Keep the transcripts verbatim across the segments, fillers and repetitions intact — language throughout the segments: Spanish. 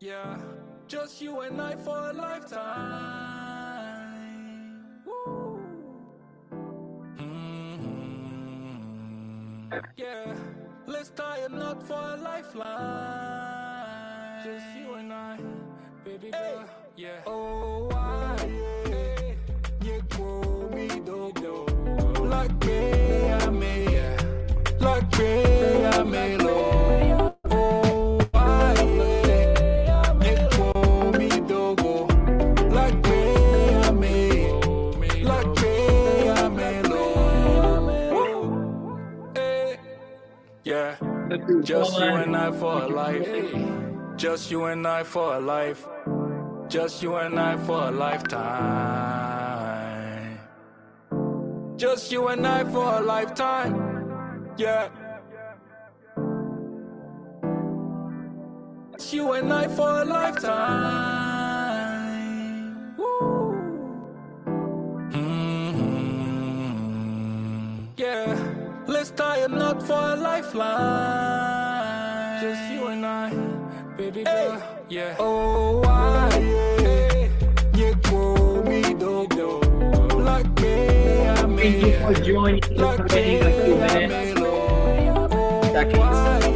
Yeah, just you and I for a lifetime. Woo. Mm-hmm. Yeah, let's tie a knot for a lifeline. Just you and I, baby girl. Hey. Yeah. Oh, I, yeah, you grow me though. Like me, I may, like me, I may know. Yeah, just you and I for a life. Just you and I for a life. Just you and I for a lifetime. Just you and I for a lifetime. Yeah. Just you and I for a lifetime. Woo. Mm-hmm. Yeah. Let's tie a knot for a lifeline. Just you and I, baby girl. Hey. Yeah. Oh, I, yeah, you grow me though. Like me, I mean. Thank you for joining us like already like two minutes. Seconds.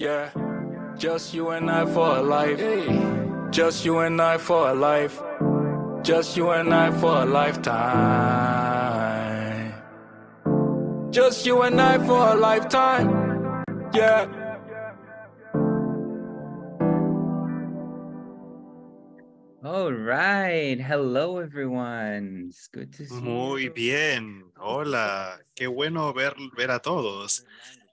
Yeah, just you and I for a life. Just you and I for a life. Just you and I for a lifetime. Just you and I for a lifetime. Yeah. All right. Hello, everyone. It's good to see you. Muy bien. Hola. Qué bueno ver, ver a todos.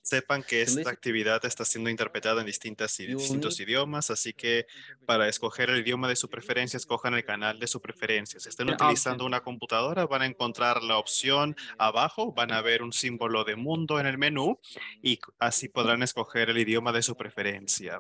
Sepan que esta actividad está siendo interpretada en distintas, distintos idiomas, así que para escoger el idioma de su preferencia, escojan el canal de su preferencia. Si están utilizando una computadora, van a encontrar la opción abajo, van a ver un símbolo de mundo en el menú y así podrán escoger el idioma de su preferencia.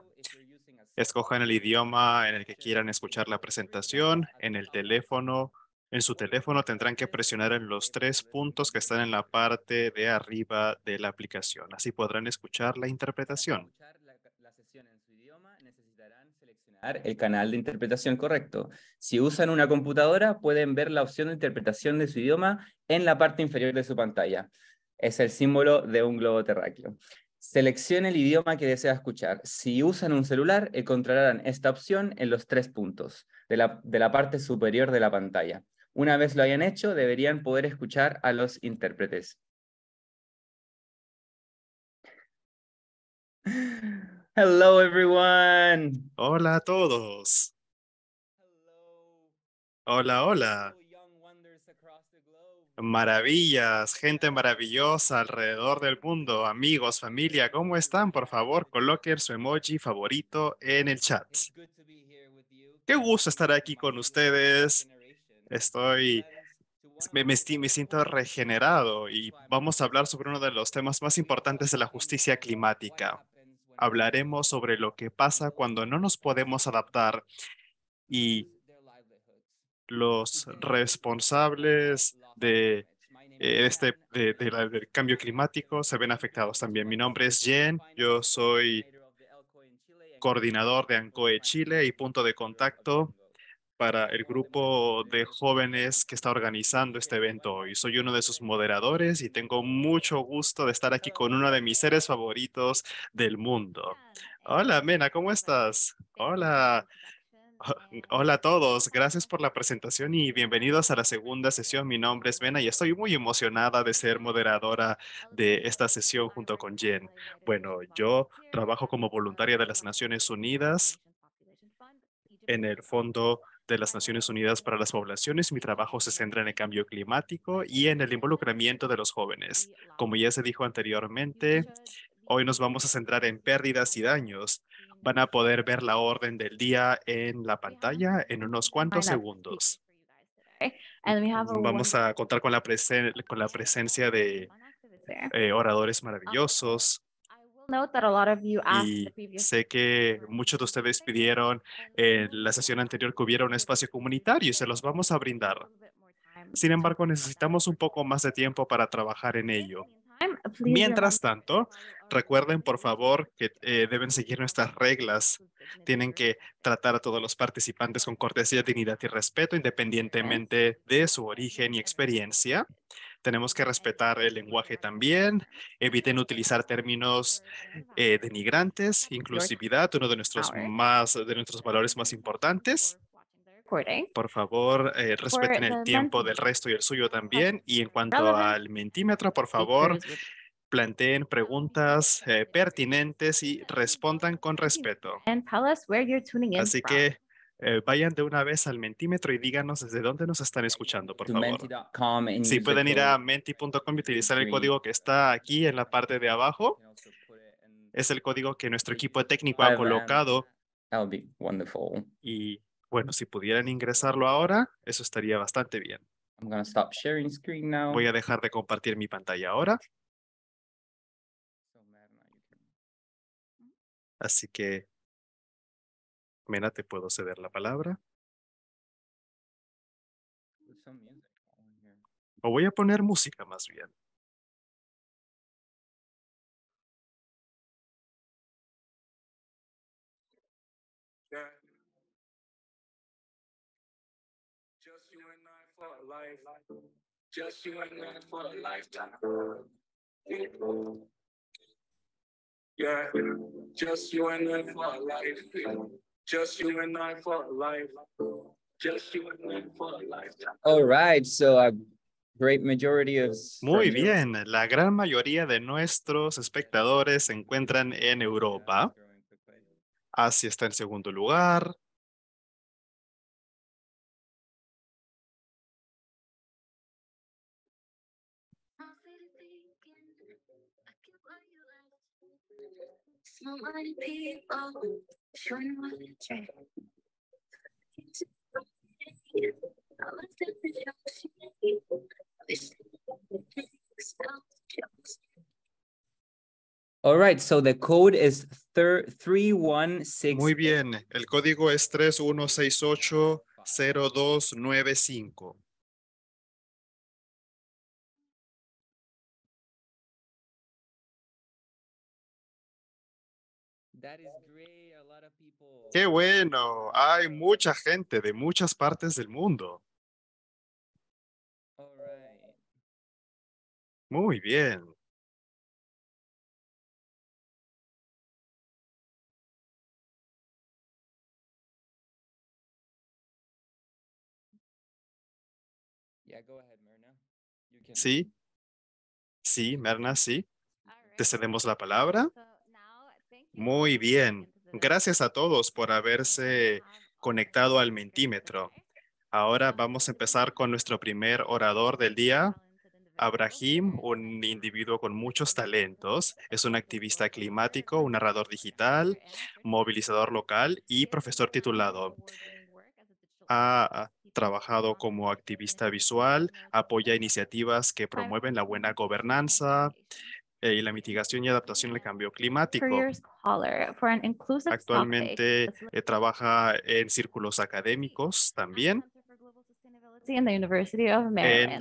Escojan el idioma en el que quieran escuchar la presentación, en el teléfono. En su teléfono tendrán que presionar en los tres puntos que están en la parte de arriba de la aplicación. Así podrán escuchar la interpretación. Para escuchar la, la sesión en su idioma necesitarán seleccionar el canal de interpretación correcto. Si usan una computadora, pueden ver la opción de interpretación de su idioma en la parte inferior de su pantalla. Es el símbolo de un globo terráqueo. Seleccione el idioma que desea escuchar. Si usan un celular, encontrarán esta opción en los tres puntos de la, de la parte superior de la pantalla. Una vez lo hayan hecho, deberían poder escuchar a los intérpretes. Hello, everyone. Hola a todos. Hola, hola. Maravillas, gente maravillosa alrededor del mundo. Amigos, familia, ¿cómo están? Por favor, coloquen su emoji favorito en el chat. Qué gusto estar aquí con ustedes. Estoy, me, me, me siento regenerado y vamos a hablar sobre uno de los temas más importantes de la justicia climática. Hablaremos sobre lo que pasa cuando no nos podemos adaptar y los responsables de, eh, este, de, de la, del cambio climático se ven afectados también. Mi nombre es Jen, yo soy coordinador de ANCOE Chile y punto de contacto para el grupo de jóvenes que está organizando este evento hoy. Soy uno de sus moderadores y tengo mucho gusto de estar aquí con uno de mis seres favoritos del mundo. Hola, Mena, ¿cómo estás? Hola. Hola a todos. Gracias por la presentación y bienvenidos a la segunda sesión. Mi nombre es Merna y estoy muy emocionada de ser moderadora de esta sesión junto con Jen. Bueno, yo trabajo como voluntaria de las Naciones Unidas en el Fondo de las Naciones Unidas para las Poblaciones. Mi trabajo se centra en el cambio climático y en el involucramiento de los jóvenes. Como ya se dijo anteriormente, hoy nos vamos a centrar en pérdidas y daños. Van a poder ver la orden del día en la pantalla en unos cuantos segundos. Vamos a contar con la, presen- con la presencia de eh, oradores maravillosos. Y sé que muchos de ustedes pidieron en la sesión anterior que hubiera un espacio comunitario y se los vamos a brindar. Sin embargo, necesitamos un poco más de tiempo para trabajar en ello. Mientras tanto, recuerden, por favor, que eh, deben seguir nuestras reglas. Tienen que tratar a todos los participantes con cortesía, dignidad y respeto, independientemente de su origen y experiencia. Tenemos que respetar el lenguaje también. Eviten utilizar términos eh, denigrantes, inclusividad, uno de nuestros, más, de nuestros valores más importantes. Por favor, eh, respeten el tiempo del resto y el suyo también. Y en cuanto al mentímetro, por favor, planteen preguntas eh, pertinentes y respondan con respeto. Así que eh, vayan de una vez al mentímetro y díganos desde dónde nos están escuchando, por favor. Si pueden ir a menti punto com y utilizar el código que está aquí en la parte de abajo. Es el código que nuestro equipo técnico ha colocado. Y bueno, si pudieran ingresarlo ahora, eso estaría bastante bien. I'm gonna stop sharing screen now. Voy a dejar de compartir mi pantalla ahora. Así que, Mena, te puedo ceder la palabra. O voy a poner música más bien. Just you and I for a lifetime. Yeah, just you and I for a life. Just you and I for a life. Just you and I for a lifetime. All right, so a great majority of. Muy bien, la gran mayoría de nuestros espectadores se encuentran en Europa. Asia está en segundo lugar. All right, so the code is three one six. Muy bien, el código es tres uno seis ocho cero dos nueve cinco. Qué bueno, hay mucha gente de muchas partes del mundo. Muy bien. Sí, sí, Merna, sí. Te cedemos la palabra. Muy bien. Gracias a todos por haberse conectado al mentímetro. Ahora vamos a empezar con nuestro primer orador del día, Ibrahim, un individuo con muchos talentos. Es un activista climático, un narrador digital, movilizador local y profesor titulado. Ha trabajado como activista visual, apoya iniciativas que promueven la buena gobernanza y la mitigación y adaptación al cambio climático. Actualmente eh, trabaja en círculos académicos también en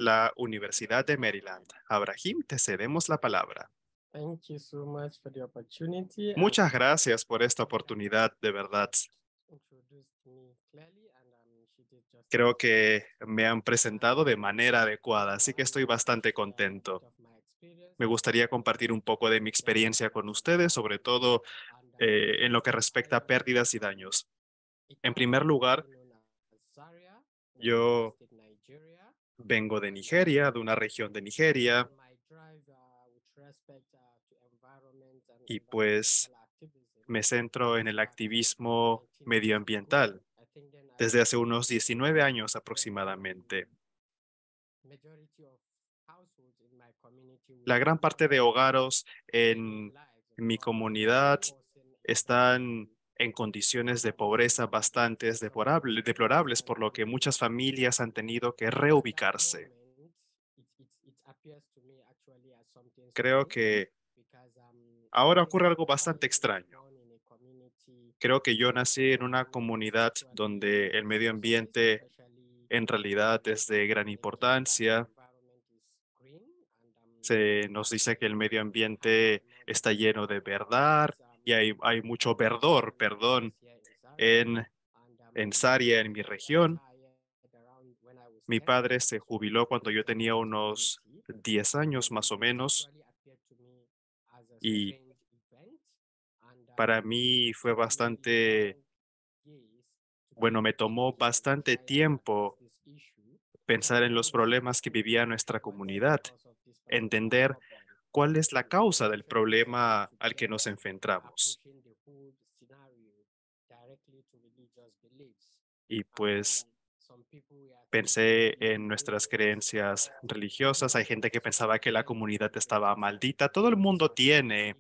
la Universidad de Maryland. Ibrahim, te cedemos la palabra. Muchas gracias por esta oportunidad, de verdad. Creo que me han presentado de manera adecuada, así que estoy bastante contento. Me gustaría compartir un poco de mi experiencia con ustedes, sobre todo eh, en lo que respecta a pérdidas y daños. En primer lugar, yo vengo de Nigeria, de una región de Nigeria, y pues me centro en el activismo medioambiental desde hace unos diecinueve años aproximadamente. La gran parte de hogares en mi comunidad están en condiciones de pobreza bastante deplorables, por lo que muchas familias han tenido que reubicarse. Creo que Ahora ocurre algo bastante extraño. Creo que yo nací en una comunidad donde el medio ambiente en realidad es de gran importancia. Se nos dice que el medio ambiente está lleno de verdad y hay, hay mucho verdor, perdón, en, en Saria, en mi región. Mi padre se jubiló cuando yo tenía unos diez años más o menos, y para mí fue bastante, bueno, me tomó bastante tiempo pensar en los problemas que vivía nuestra comunidad, entender cuál es la causa del problema al que nos enfrentamos. Y pues pensé en nuestras creencias religiosas. Hay gente que pensaba que la comunidad estaba maldita. Todo el mundo tiene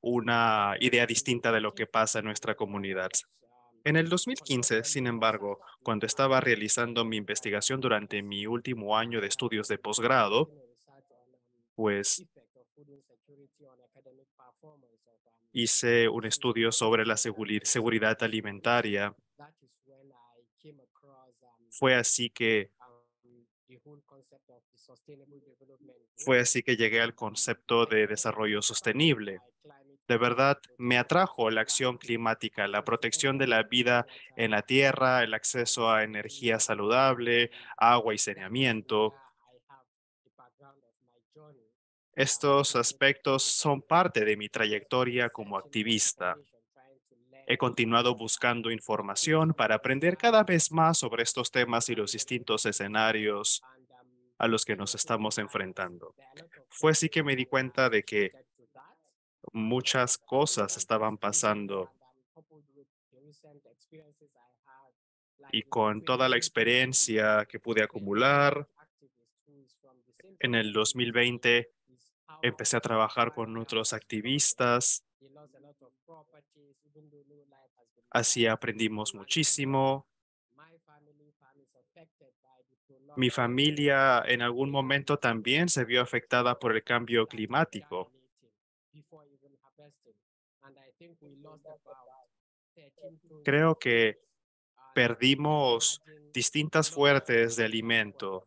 una idea distinta de lo que pasa en nuestra comunidad. En el dos mil quince, sin embargo, cuando estaba realizando mi investigación durante mi último año de estudios de posgrado, pues hice un estudio sobre la seguridad alimentaria. Fue así que fue así que llegué al concepto de desarrollo sostenible. De verdad, me atrajo la acción climática, la protección de la vida en la tierra, el acceso a energía saludable, agua y saneamiento. Estos aspectos son parte de mi trayectoria como activista. He continuado buscando información para aprender cada vez más sobre estos temas y los distintos escenarios a los que nos estamos enfrentando. Fue así que me di cuenta de que muchas cosas estaban pasando. Y con toda la experiencia que pude acumular, en el dos mil veinte empecé a trabajar con otros activistas. Así aprendimos muchísimo. Mi familia en algún momento también se vio afectada por el cambio climático. Creo que perdimos distintas fuentes de alimento.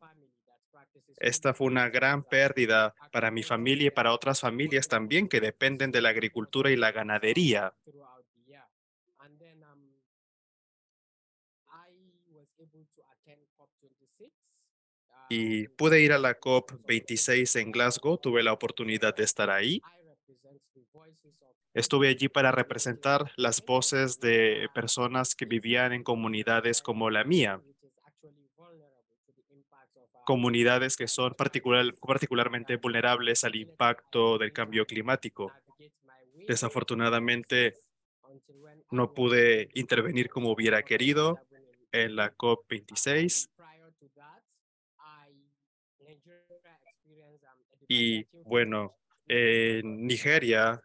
Esta fue una gran pérdida para mi familia y para otras familias también que dependen de la agricultura y la ganadería. Y pude ir a la COP veintiséis en Glasgow. Tuve la oportunidad de estar ahí. Estuve allí para representar las voces de personas que vivían en comunidades como la mía, comunidades que son particular, particularmente vulnerables al impacto del cambio climático. Desafortunadamente, no pude intervenir como hubiera querido en la COP veintiséis. Y bueno, en Nigeria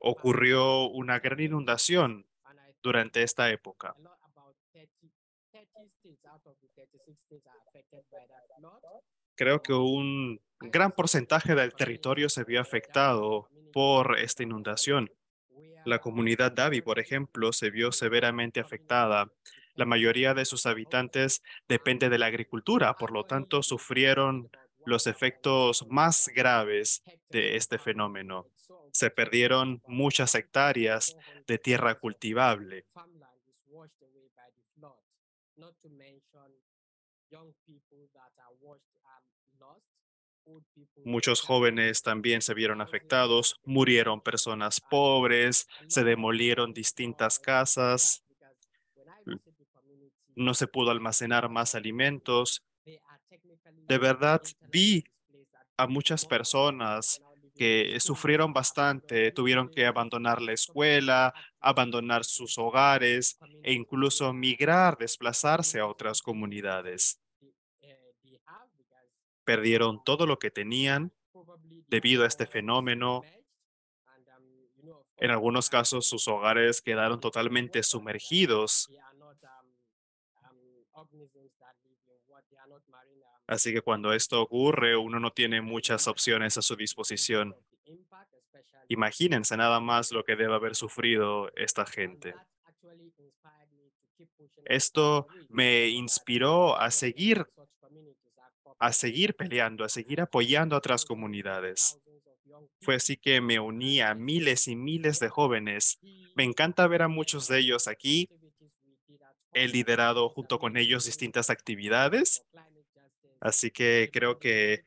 ocurrió una gran inundación durante esta época. Creo que un gran porcentaje del territorio se vio afectado por esta inundación. La comunidad Davi, por ejemplo, se vio severamente afectada. La mayoría de sus habitantes depende de la agricultura, por lo tanto, sufrieron los efectos más graves de este fenómeno. Se perdieron muchas hectáreas de tierra cultivable. Muchos jóvenes también se vieron afectados, murieron personas pobres, se demolieron distintas casas, no se pudo almacenar más alimentos. De verdad, vi a muchas personas que sufrieron bastante, tuvieron que abandonar la escuela, abandonar sus hogares e incluso migrar, desplazarse a otras comunidades. Perdieron todo lo que tenían debido a este fenómeno. En algunos casos, sus hogares quedaron totalmente sumergidos Así que cuando esto ocurre, uno no tiene muchas opciones a su disposición. Imagínense nada más lo que debe haber sufrido esta gente. Esto me inspiró a seguir, a seguir peleando, a seguir apoyando a otras comunidades. Fue así que me uní a miles y miles de jóvenes. Me encanta ver a muchos de ellos aquí. He liderado junto con ellos distintas actividades. Así que creo que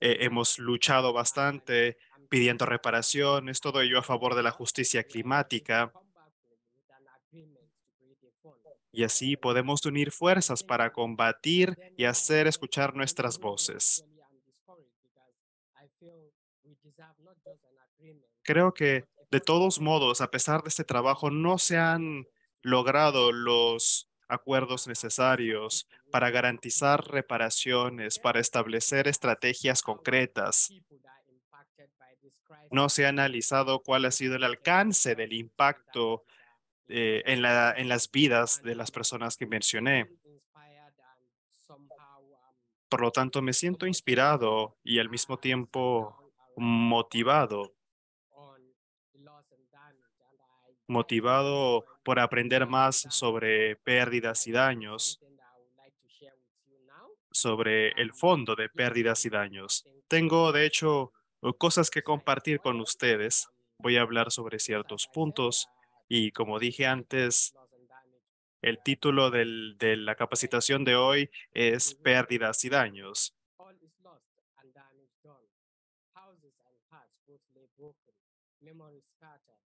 hemos luchado bastante pidiendo reparaciones, todo ello a favor de la justicia climática. Y así podemos unir fuerzas para combatir y hacer escuchar nuestras voces. Creo que, de todos modos, a pesar de este trabajo, no se han logrado los acuerdos necesarios para garantizar reparaciones, para establecer estrategias concretas. No se ha analizado cuál ha sido el alcance del impacto eh, en, la, en las vidas de las personas que mencioné. Por lo tanto, me siento inspirado y al mismo tiempo motivado, motivado por aprender más sobre pérdidas y daños, sobre el fondo de pérdidas y daños. Tengo, de hecho, cosas que compartir con ustedes. Voy a hablar sobre ciertos puntos y, como dije antes, el título del, de la capacitación de hoy es Pérdidas y Daños.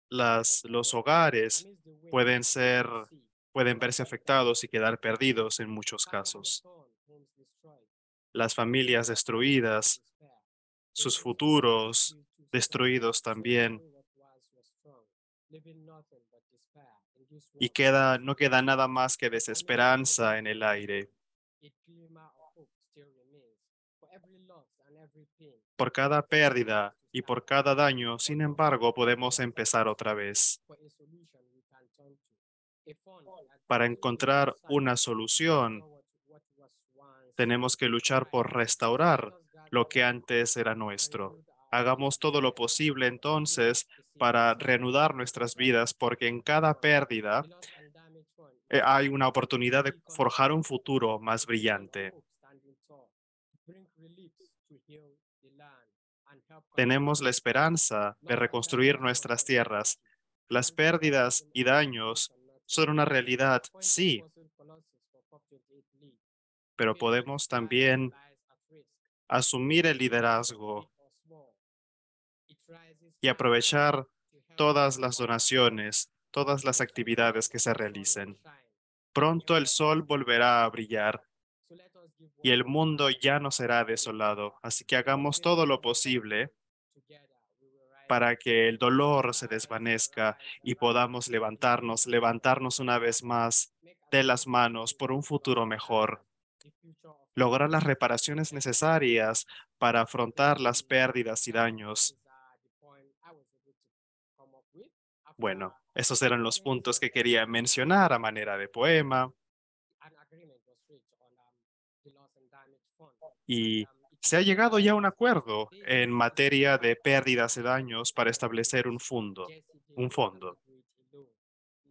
Las, los hogares pueden ser, pueden verse afectados y quedar perdidos en muchos casos. Las familias destruidas, sus futuros destruidos también. Y queda, no queda nada más que desesperanza en el aire. Por cada pérdida y por cada daño, sin embargo, podemos empezar otra vez. Para encontrar una solución, tenemos que luchar por restaurar lo que antes era nuestro. Hagamos todo lo posible entonces para reanudar nuestras vidas, porque en cada pérdida eh, hay una oportunidad de forjar un futuro más brillante. Tenemos la esperanza de reconstruir nuestras tierras. Las pérdidas y daños son una realidad, sí, pero podemos también asumir el liderazgo y aprovechar todas las donaciones, todas las actividades que se realicen. Pronto el sol volverá a brillar y el mundo ya no será desolado. Así que hagamos todo lo posible para que el dolor se desvanezca y podamos levantarnos, levantarnos una vez más de las manos por un futuro mejor. Lograr las reparaciones necesarias para afrontar las pérdidas y daños. Bueno, esos eran los puntos que quería mencionar a manera de poema. Y se ha llegado ya a un acuerdo en materia de pérdidas y daños para establecer un fondo, un fondo.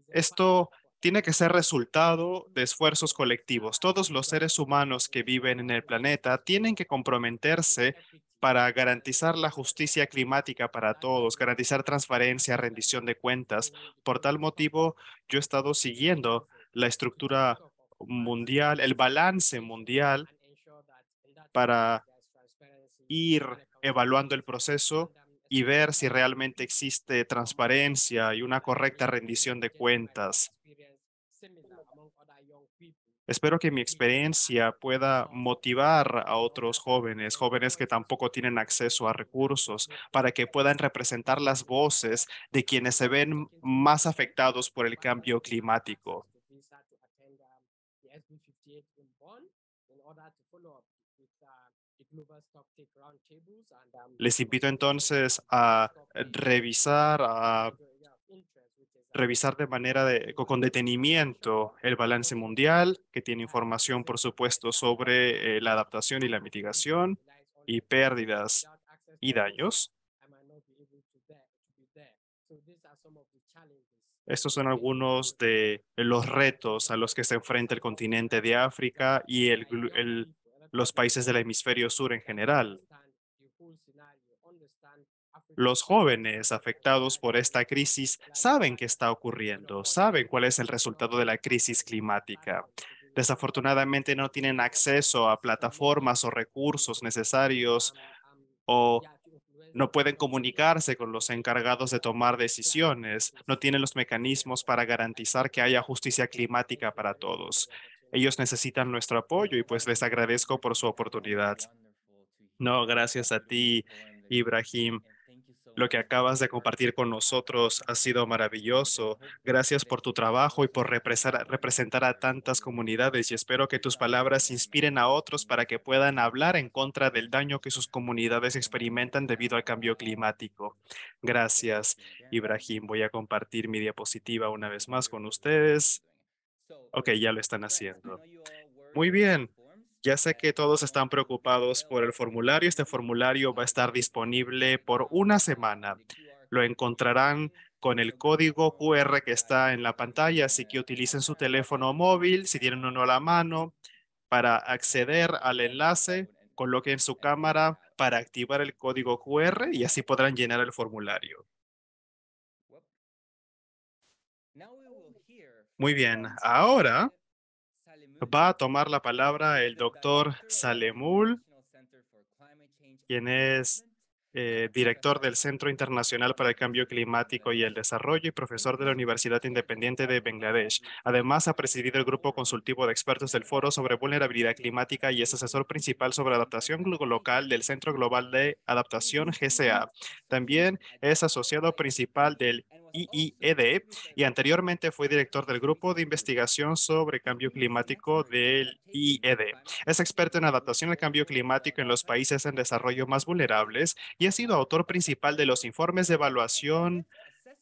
Esto tiene que ser resultado de esfuerzos colectivos. Todos los seres humanos que viven en el planeta tienen que comprometerse para garantizar la justicia climática para todos, garantizar transparencia, rendición de cuentas. Por tal motivo, yo he estado siguiendo la estructura mundial, el balance mundial, para ir evaluando el proceso y ver si realmente existe transparencia y una correcta rendición de cuentas. Espero que mi experiencia pueda motivar a otros jóvenes, jóvenes que tampoco tienen acceso a recursos, para que puedan representar las voces de quienes se ven más afectados por el cambio climático. Les invito entonces a revisar, a revisar de manera de, con detenimiento el balance mundial, que tiene información, por supuesto, sobre eh, la adaptación y la mitigación y pérdidas y daños. Estos son algunos de los retos a los que se enfrenta el continente de África y el, el, los países del hemisferio sur en general. Los jóvenes afectados por esta crisis saben qué está ocurriendo, saben cuál es el resultado de la crisis climática. Desafortunadamente no tienen acceso a plataformas o recursos necesarios o no pueden comunicarse con los encargados de tomar decisiones, no tienen los mecanismos para garantizar que haya justicia climática para todos. Ellos necesitan nuestro apoyo y pues les agradezco por su oportunidad. No, gracias a ti, Ibrahim. Lo que acabas de compartir con nosotros ha sido maravilloso. Gracias por tu trabajo y por representar a tantas comunidades y espero que tus palabras inspiren a otros para que puedan hablar en contra del daño que sus comunidades experimentan debido al cambio climático. Gracias, Ibrahim. Voy a compartir mi diapositiva una vez más con ustedes. Ok, ya lo están haciendo. Muy bien. Ya sé que todos están preocupados por el formulario. Este formulario va a estar disponible por una semana. Lo encontrarán con el código cu erre que está en la pantalla, así que utilicen su teléfono móvil, si tienen uno a la mano, para acceder al enlace, coloquen su cámara para activar el código cu erre y así podrán llenar el formulario. Muy bien, ahora va a tomar la palabra el doctor Saleemul, quien es eh, director del Centro Internacional para el Cambio Climático y el Desarrollo y profesor de la Universidad Independiente de Bangladesh. Además, ha presidido el Grupo Consultivo de Expertos del Foro sobre Vulnerabilidad Climática y es asesor principal sobre adaptación local del Centro Global de Adaptación G C A. También es asociado principal del I I E D y anteriormente fue director del Grupo de Investigación sobre Cambio Climático del I E D. Es experto en adaptación al cambio climático en los países en desarrollo más vulnerables y ha sido autor principal de los informes de evaluación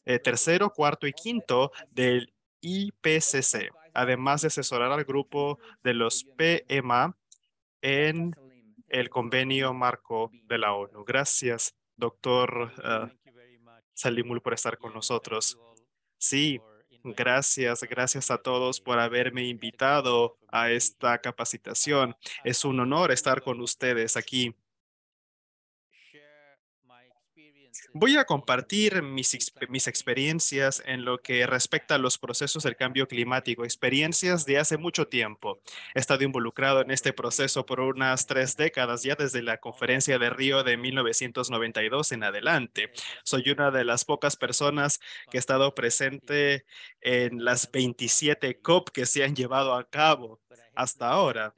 eh, tercero, cuarto y quinto del I P C C, además de asesorar al grupo de los P M A en el convenio marco de la ONU. Gracias, doctor uh, Saleemul, por estar con nosotros. Sí, gracias, gracias a todos por haberme invitado a esta capacitación. Es un honor estar con ustedes aquí. Voy a compartir mis, mis experiencias en lo que respecta a los procesos del cambio climático, experiencias de hace mucho tiempo. He estado involucrado en este proceso por unas tres décadas, ya desde la conferencia de Río de mil novecientos noventa y dos en adelante. Soy una de las pocas personas que ha estado presente en las veintisiete COP que se han llevado a cabo hasta ahora.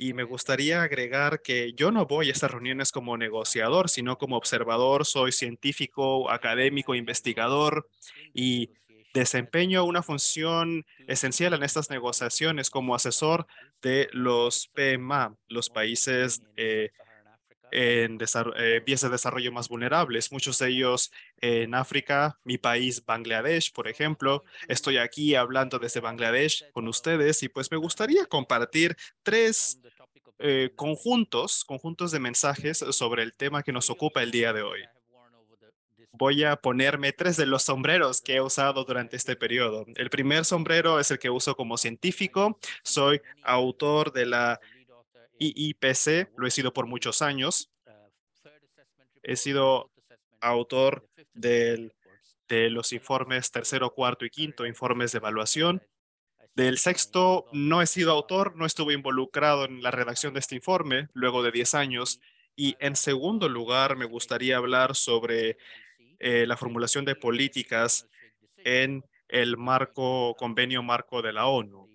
Y me gustaría agregar que yo no voy a estas reuniones como negociador, sino como observador. Soy científico, académico, investigador y desempeño una función esencial en estas negociaciones como asesor de los P M A, los países eh, en eh, vías de desarrollo más vulnerables, muchos de ellos en África, mi país Bangladesh, por ejemplo. Estoy aquí hablando desde Bangladesh con ustedes y pues me gustaría compartir tres eh, conjuntos, conjuntos de mensajes sobre el tema que nos ocupa el día de hoy. Voy a ponerme tres de los sombreros que he usado durante este periodo. El primer sombrero es el que uso como científico. Soy autor de la I I P C, lo he sido por muchos años. He sido autor del, de los informes tercero, cuarto y quinto, informes de evaluación. Del sexto no he sido autor, no estuve involucrado en la redacción de este informe luego de diez años. Y en segundo lugar, me gustaría hablar sobre eh, la formulación de políticas en el marco, convenio marco de la ONU.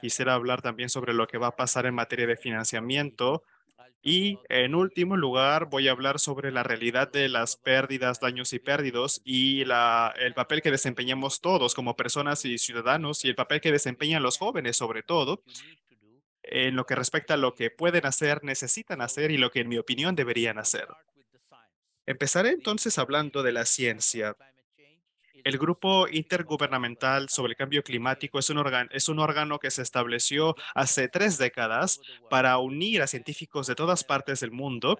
Quisiera hablar también sobre lo que va a pasar en materia de financiamiento Y en último lugar voy a hablar sobre la realidad de las pérdidas, daños y pérdidas y la, el papel que desempeñamos todos como personas y ciudadanos y el papel que desempeñan los jóvenes sobre todo en lo que respecta a lo que pueden hacer, necesitan hacer y lo que en mi opinión deberían hacer. Empezaré entonces hablando de la ciencia. El Grupo Intergubernamental sobre el Cambio Climático es un, órgano, es un órgano que se estableció hace tres décadas para unir a científicos de todas partes del mundo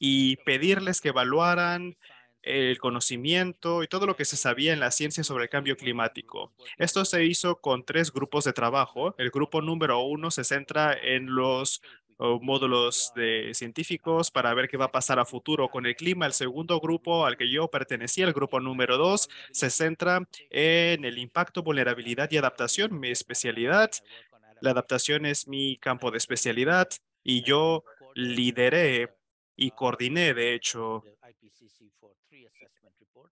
y pedirles que evaluaran el conocimiento y todo lo que se sabía en la ciencia sobre el cambio climático. Esto se hizo con tres grupos de trabajo. El grupo número uno se centra en los O módulos de científicos para ver qué va a pasar a futuro con el clima. El segundo grupo al que yo pertenecía, el grupo número dos, se centra en el impacto, vulnerabilidad y adaptación, mi especialidad. La adaptación es mi campo de especialidad y yo lideré y coordiné, de hecho,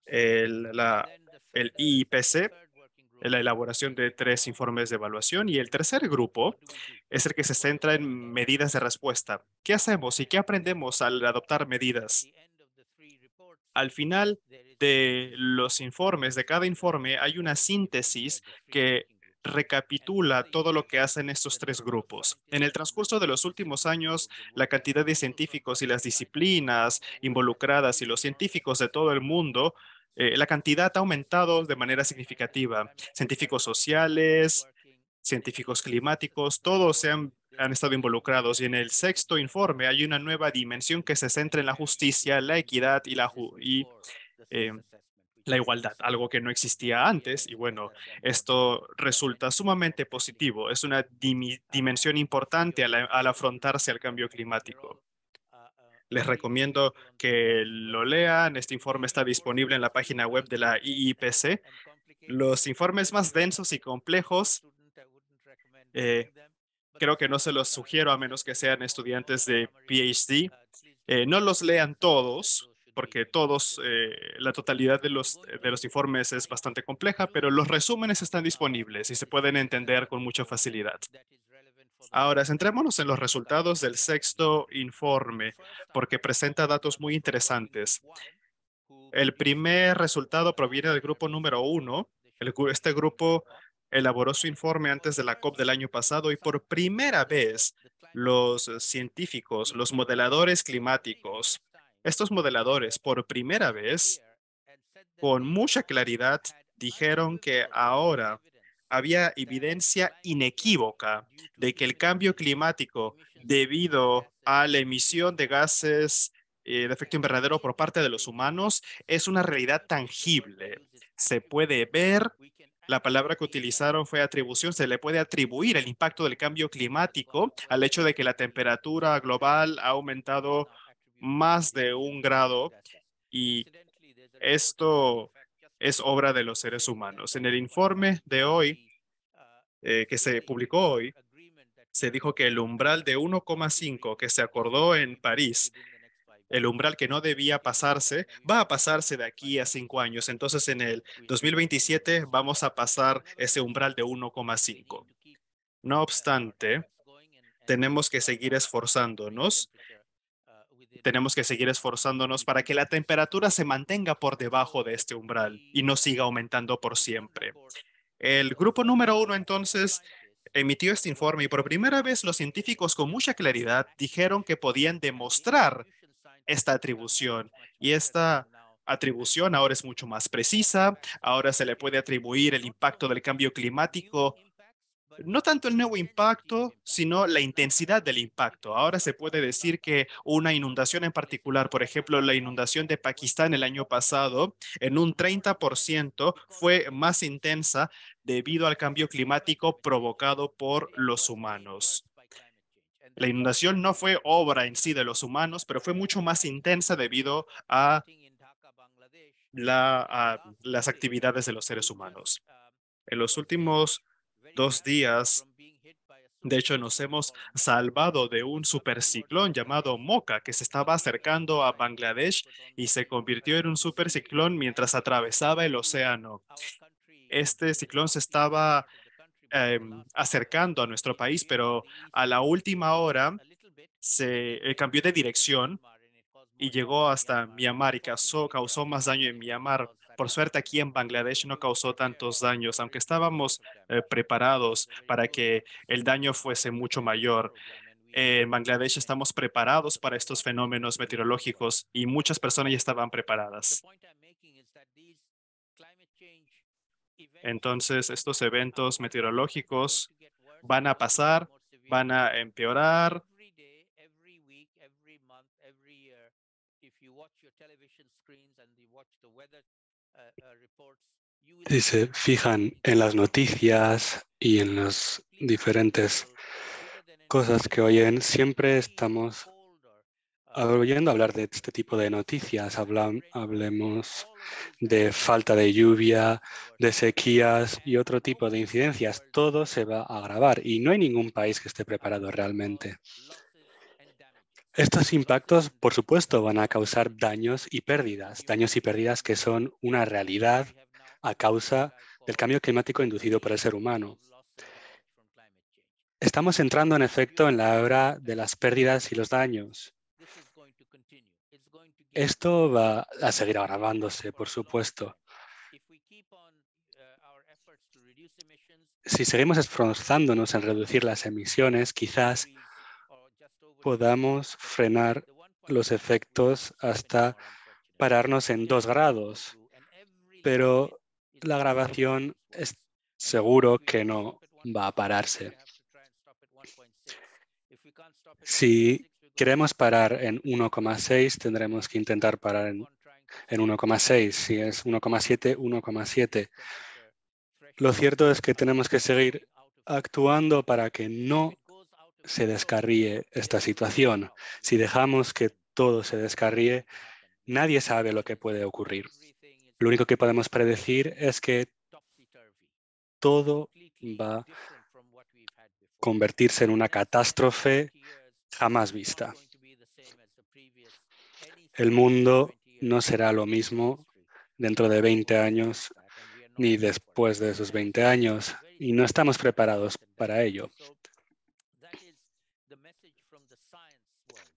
el, la, el I P C C, la elaboración de tres informes de evaluación. Y el tercer grupo es el que se centra en medidas de respuesta. ¿Qué hacemos y qué aprendemos al adoptar medidas? Al final de los informes, de cada informe, hay una síntesis que recapitula todo lo que hacen estos tres grupos. En el transcurso de los últimos años, la cantidad de científicos y las disciplinas involucradas y los científicos de todo el mundo, Eh, la cantidad ha aumentado de manera significativa. Científicos sociales, científicos climáticos, todos se han, han estado involucrados. Y en el sexto informe hay una nueva dimensión que se centra en la justicia, la equidad y la, y, eh, la igualdad, algo que no existía antes. Y bueno, esto resulta sumamente positivo. Es una dim- dimensión importante al, al afrontarse al cambio climático. Les recomiendo que lo lean. Este informe está disponible en la página web de la I I P C. Los informes más densos y complejos, eh, creo que no se los sugiero a menos que sean estudiantes de P H D. Eh, no los lean todos, porque todos, eh, la totalidad de los, de los informes es bastante compleja, pero los resúmenes están disponibles y se pueden entender con mucha facilidad. Ahora, centrémonos en los resultados del sexto informe, porque presenta datos muy interesantes. El primer resultado proviene del grupo número uno. El, este grupo elaboró su informe antes de la COP del año pasado y por primera vez los científicos, los modeladores climáticos, estos modeladores por primera vez con mucha claridad dijeron que ahora había evidencia inequívoca de que el cambio climático, debido a la emisión de gases de efecto invernadero por parte de los humanos, es una realidad tangible. Se puede ver, la palabra que utilizaron fue atribución, se le puede atribuir el impacto del cambio climático al hecho de que la temperatura global ha aumentado más de un grado y esto es obra de los seres humanos. En el informe de hoy, eh, que se publicó hoy, se dijo que el umbral de uno coma cinco que se acordó en París, el umbral que no debía pasarse, va a pasarse de aquí a cinco años. Entonces, en el dos mil veintisiete vamos a pasar ese umbral de uno coma cinco. No obstante, tenemos que seguir esforzándonos. Tenemos que seguir esforzándonos para que la temperatura se mantenga por debajo de este umbral y no siga aumentando por siempre. El grupo número uno, entonces, emitió este informe y por primera vez los científicos con mucha claridad dijeron que podían demostrar esta atribución. Y esta atribución ahora es mucho más precisa. Ahora se le puede atribuir el impacto del cambio climático. No tanto el nuevo impacto, sino la intensidad del impacto. Ahora se puede decir que una inundación en particular, por ejemplo, la inundación de Pakistán el año pasado, en un treinta por ciento fue más intensa debido al cambio climático provocado por los humanos. La inundación no fue obra en sí de los humanos, pero fue mucho más intensa debido a, la, a las actividades de los seres humanos. En los últimos dos días, de hecho, nos hemos salvado de un superciclón llamado Mocha, que se estaba acercando a Bangladesh y se convirtió en un superciclón mientras atravesaba el océano. Este ciclón se estaba eh, acercando a nuestro país, pero a la última hora se eh, cambió de dirección y llegó hasta Myanmar y causó, causó más daño en Myanmar. Por suerte, aquí en Bangladesh no causó tantos daños, aunque estábamos eh, preparados para que el daño fuese mucho mayor. En Bangladesh estamos preparados para estos fenómenos meteorológicos y muchas personas ya estaban preparadas. Entonces, estos eventos meteorológicos van a pasar, van a empeorar. Si se fijan en las noticias y en las diferentes cosas que oyen, siempre estamos oyendo hablar de este tipo de noticias. Hablam, hablemos de falta de lluvia, de sequías y otro tipo de incidencias. Todo se va a agravar y no hay ningún país que esté preparado realmente. Estos impactos, por supuesto, van a causar daños y pérdidas, daños y pérdidas que son una realidad a causa del cambio climático inducido por el ser humano. Estamos entrando, en efecto, en la era de las pérdidas y los daños. Esto va a seguir agravándose, por supuesto. Si seguimos esforzándonos en reducir las emisiones, quizás podamos frenar los efectos hasta pararnos en dos grados, pero la agravación es seguro que no va a pararse. Si queremos parar en uno coma seis, tendremos que intentar parar en, en uno coma seis. Si es uno coma siete, uno coma siete. Lo cierto es que tenemos que seguir actuando para que no se descarríe esta situación. Si dejamos que todo se descarríe, nadie sabe lo que puede ocurrir. Lo único que podemos predecir es que todo va a convertirse en una catástrofe jamás vista. El mundo no será lo mismo dentro de veinte años ni después de esos veinte años, y no estamos preparados para ello.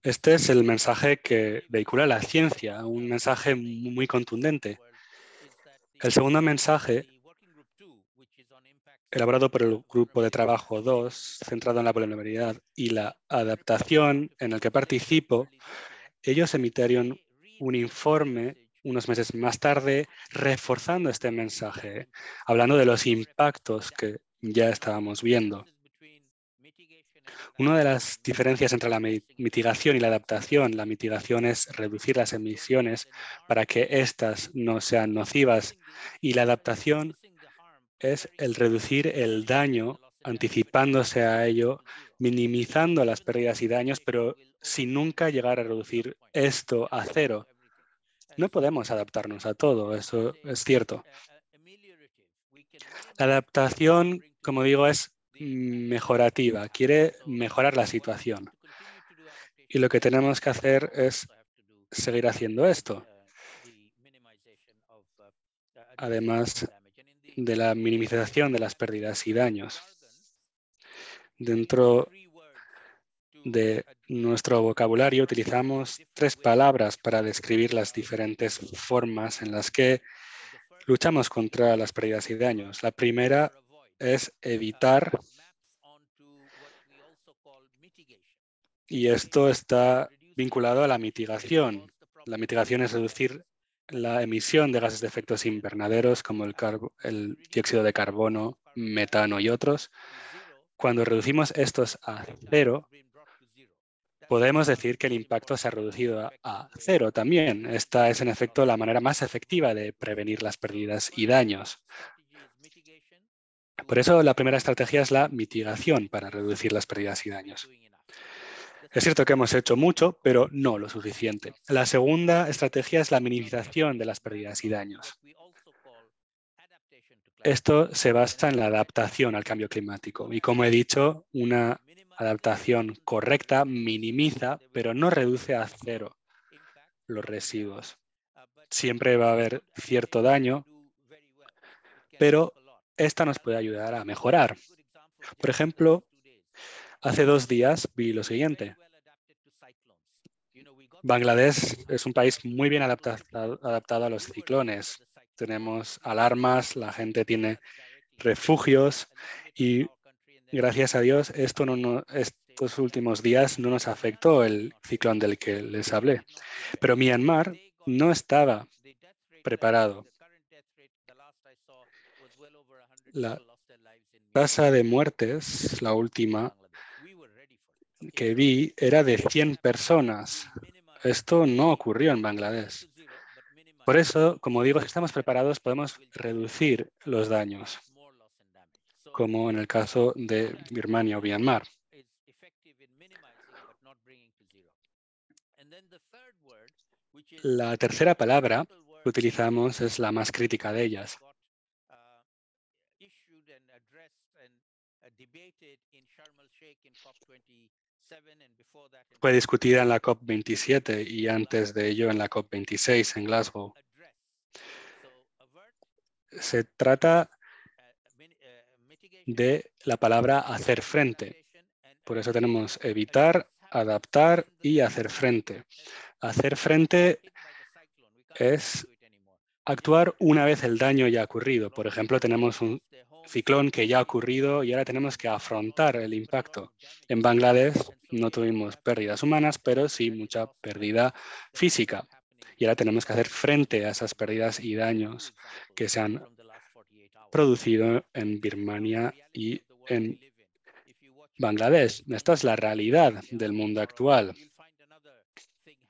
Este es el mensaje que vehicula la ciencia, un mensaje muy contundente. El segundo mensaje, elaborado por el Grupo de Trabajo dos, centrado en la vulnerabilidad y la adaptación, en el que participo, ellos emitieron un informe unos meses más tarde reforzando este mensaje, hablando de los impactos que ya estábamos viendo. Una de las diferencias entre la mitigación y la adaptación, la mitigación es reducir las emisiones para que éstas no sean nocivas, y la adaptación es el reducir el daño, anticipándose a ello, minimizando las pérdidas y daños, pero sin nunca llegar a reducir esto a cero. No podemos adaptarnos a todo, eso es cierto. La adaptación, como digo, es mejorativa, quiere mejorar la situación. Y lo que tenemos que hacer es seguir haciendo esto. Además de la minimización de las pérdidas y daños. Dentro de nuestro vocabulario utilizamos tres palabras para describir las diferentes formas en las que luchamos contra las pérdidas y daños. La primera es evitar, y esto está vinculado a la mitigación. La mitigación es reducir la emisión de gases de efectos invernaderos como el, el dióxido de carbono, metano y otros. Cuando reducimos estos a cero, podemos decir que el impacto se ha reducido a, a cero también. Esta es, en efecto, la manera más efectiva de prevenir las pérdidas y daños. Por eso la primera estrategia es la mitigación para reducir las pérdidas y daños. Es cierto que hemos hecho mucho, pero no lo suficiente. La segunda estrategia es la minimización de las pérdidas y daños. Esto se basa en la adaptación al cambio climático. Y como he dicho, una adaptación correcta minimiza, pero no reduce a cero los residuos. Siempre va a haber cierto daño, pero esta nos puede ayudar a mejorar. Por ejemplo, hace dos días vi lo siguiente. Bangladesh es un país muy bien adaptado, adaptado a los ciclones. Tenemos alarmas, la gente tiene refugios y gracias a Dios esto no, no, estos últimos días no nos afectó el ciclón del que les hablé. Pero Myanmar no estaba preparado. La tasa de muertes, la última que vi, era de cien personas. Esto no ocurrió en Bangladesh. Por eso, como digo, si estamos preparados, podemos reducir los daños, como en el caso de Birmania o Myanmar. La tercera palabra que utilizamos es la más crítica de ellas. Fue discutida en la COP veintisiete y antes de ello en la COP veintiséis en Glasgow. Se trata de la palabra hacer frente. Por eso tenemos evitar, adaptar y hacer frente. Hacer frente es actuar una vez el daño ya ocurrido. Por ejemplo, tenemos un ciclón que ya ha ocurrido y ahora tenemos que afrontar el impacto. En Bangladesh no tuvimos pérdidas humanas, pero sí mucha pérdida física. Y ahora tenemos que hacer frente a esas pérdidas y daños que se han producido en Birmania y en Bangladesh. Esta es la realidad del mundo actual.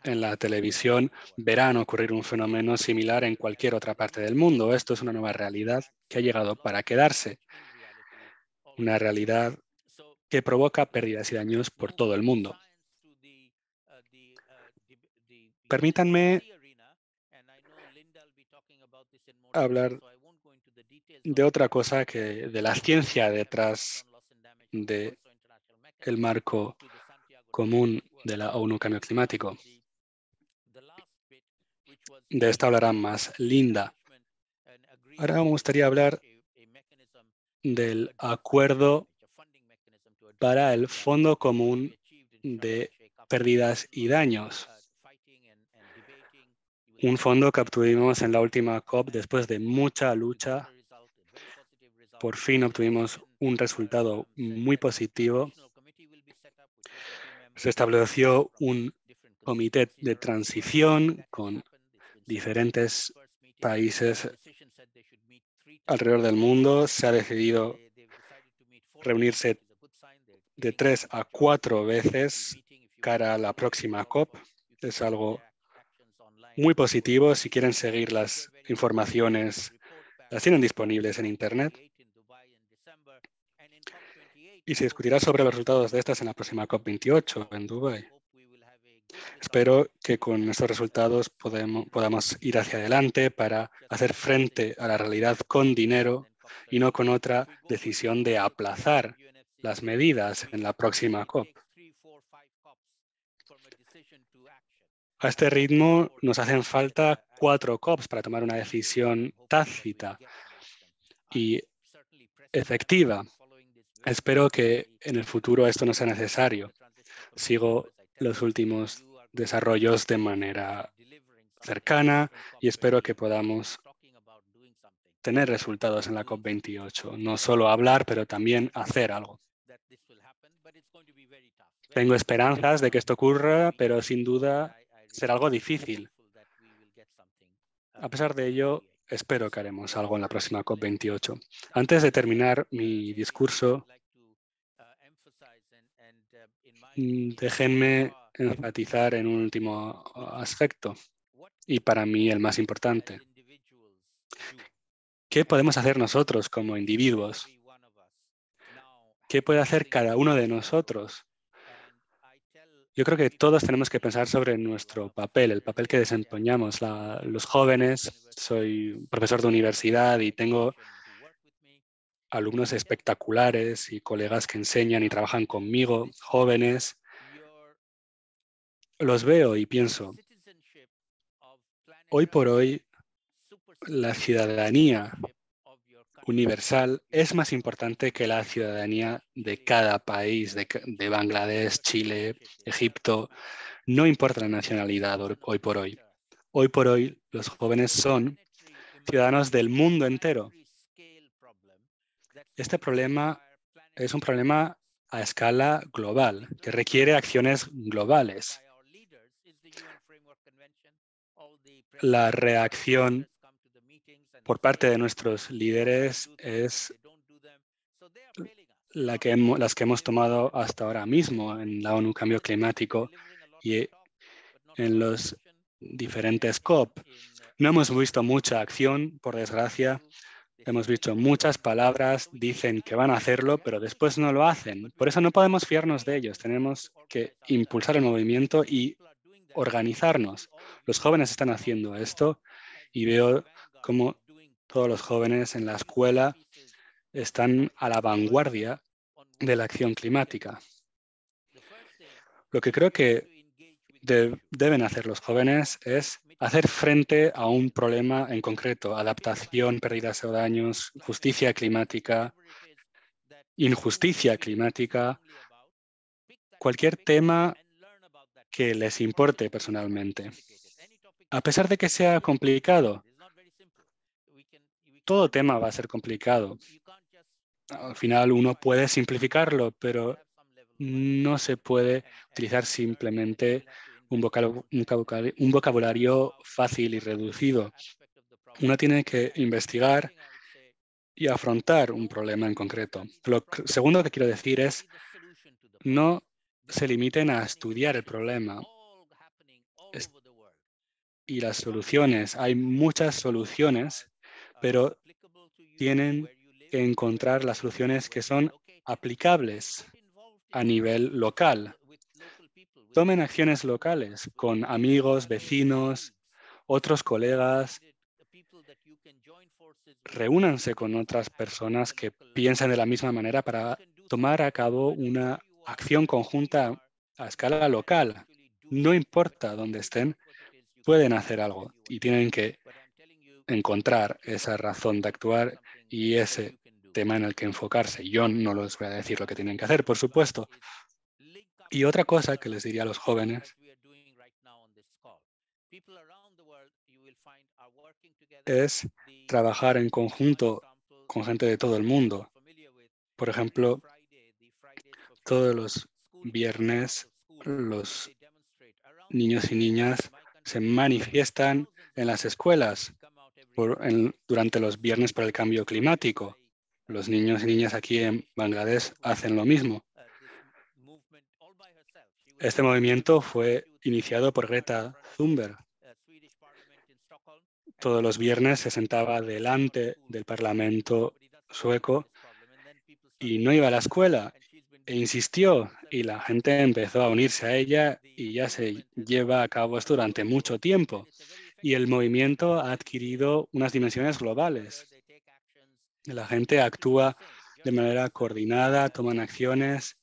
En la televisión verán ocurrir un fenómeno similar en cualquier otra parte del mundo. Esto es una nueva realidad que ha llegado para quedarse. Una realidad que provoca pérdidas y daños por todo el mundo. Permítanme hablar de otra cosa que de la ciencia detrás del marco común de la ONU Cambio Climático. De esto hablará más Linda. Ahora me gustaría hablar del acuerdo para el Fondo Común de Pérdidas y Daños. Un fondo que obtuvimos en la última COP después de mucha lucha. Por fin obtuvimos un resultado muy positivo. Se estableció un comité de transición con diferentes países alrededor del mundo. Se ha decidido reunirse de tres a cuatro veces cara a la próxima COP. Es algo muy positivo. Si quieren seguir las informaciones, las tienen disponibles en Internet. Y se discutirá sobre los resultados de estas en la próxima COP veintiocho en Dubái. Espero que con estos resultados podemos, podamos ir hacia adelante para hacer frente a la realidad con dinero y no con otra decisión de aplazar las medidas en la próxima COP. A este ritmo nos hacen falta cuatro COPs para tomar una decisión tácita y efectiva. Espero que en el futuro esto no sea necesario. Sigo los últimos desarrollos de manera cercana y espero que podamos tener resultados en la COP veintiocho. No solo hablar, pero también hacer algo. Tengo esperanzas de que esto ocurra, pero sin duda será algo difícil. A pesar de ello, espero que haremos algo en la próxima COP veintiocho. Antes de terminar mi discurso, déjenme enfatizar en un último aspecto, y para mí el más importante. ¿Qué podemos hacer nosotros como individuos? ¿Qué puede hacer cada uno de nosotros? Yo creo que todos tenemos que pensar sobre nuestro papel, el papel que desempeñamos. La, los jóvenes, soy profesor de universidad y tengo alumnos espectaculares y colegas que enseñan y trabajan conmigo, jóvenes. Los veo y pienso, hoy por hoy, la ciudadanía universal es más importante que la ciudadanía de cada país, de, de Bangladesh, Chile, Egipto. No importa la nacionalidad hoy por hoy. Hoy por hoy los jóvenes son ciudadanos del mundo entero. Este problema es un problema a escala global que requiere acciones globales. La reacción por parte de nuestros líderes es la que hemos, las que hemos tomado hasta ahora mismo en la ONU Cambio Climático y en los diferentes COP. No hemos visto mucha acción, por desgracia. Hemos visto muchas palabras, dicen que van a hacerlo, pero después no lo hacen. Por eso no podemos fiarnos de ellos. Tenemos que impulsar el movimiento y organizarnos. Los jóvenes están haciendo esto y veo cómo todos los jóvenes en la escuela están a la vanguardia de la acción climática. Lo que creo que de- deben hacer los jóvenes es hacer frente a un problema en concreto: adaptación, pérdidas o daños, justicia climática, injusticia climática, cualquier tema que les importe personalmente. A pesar de que sea complicado, todo tema va a ser complicado. Al final uno puede simplificarlo, pero no se puede utilizar simplemente un vocabulario, un vocabulario fácil y reducido. Uno tiene que investigar y afrontar un problema en concreto. Lo segundo que quiero decir es no se limiten a estudiar el problema y las soluciones. Hay muchas soluciones, pero tienen que encontrar las soluciones que son aplicables a nivel local. Tomen acciones locales con amigos, vecinos, otros colegas. Reúnanse con otras personas que piensan de la misma manera para tomar a cabo una acción conjunta a escala local. No importa dónde estén, pueden hacer algo y tienen que encontrar esa razón de actuar y ese tema en el que enfocarse. Yo no les voy a decir lo que tienen que hacer, por supuesto. Y otra cosa que les diría a los jóvenes es trabajar en conjunto con gente de todo el mundo. Por ejemplo, todos los viernes los niños y niñas se manifiestan en las escuelas por, en, durante los viernes por el cambio climático. Los niños y niñas aquí en Bangladesh hacen lo mismo. Este movimiento fue iniciado por Greta Thunberg. Todos los viernes se sentaba delante del Parlamento sueco y no iba a la escuela e insistió y la gente empezó a unirse a ella y ya se lleva a cabo esto durante mucho tiempo. Y el movimiento ha adquirido unas dimensiones globales. La gente actúa de manera coordinada, toman acciones.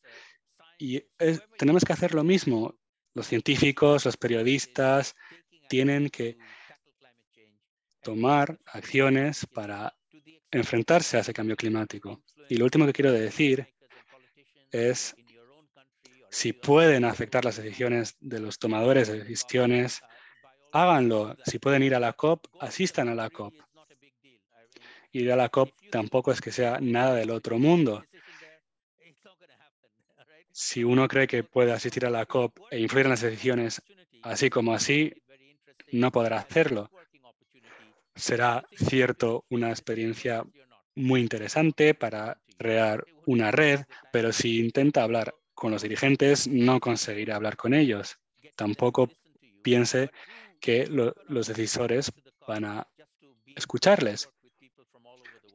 Y es, tenemos que hacer lo mismo. Los científicos, los periodistas tienen que tomar acciones para enfrentarse a ese cambio climático. Y lo último que quiero decir es si pueden afectar las decisiones de los tomadores de decisiones, háganlo. Si pueden ir a la COP, asistan a la COP. Ir a la COP tampoco es que sea nada del otro mundo. Si uno cree que puede asistir a la COP e influir en las decisiones así como así, no podrá hacerlo. Será cierto una experiencia muy interesante para crear una red, pero si intenta hablar con los dirigentes, no conseguirá hablar con ellos. Tampoco piense que lo, los decisores van a escucharles.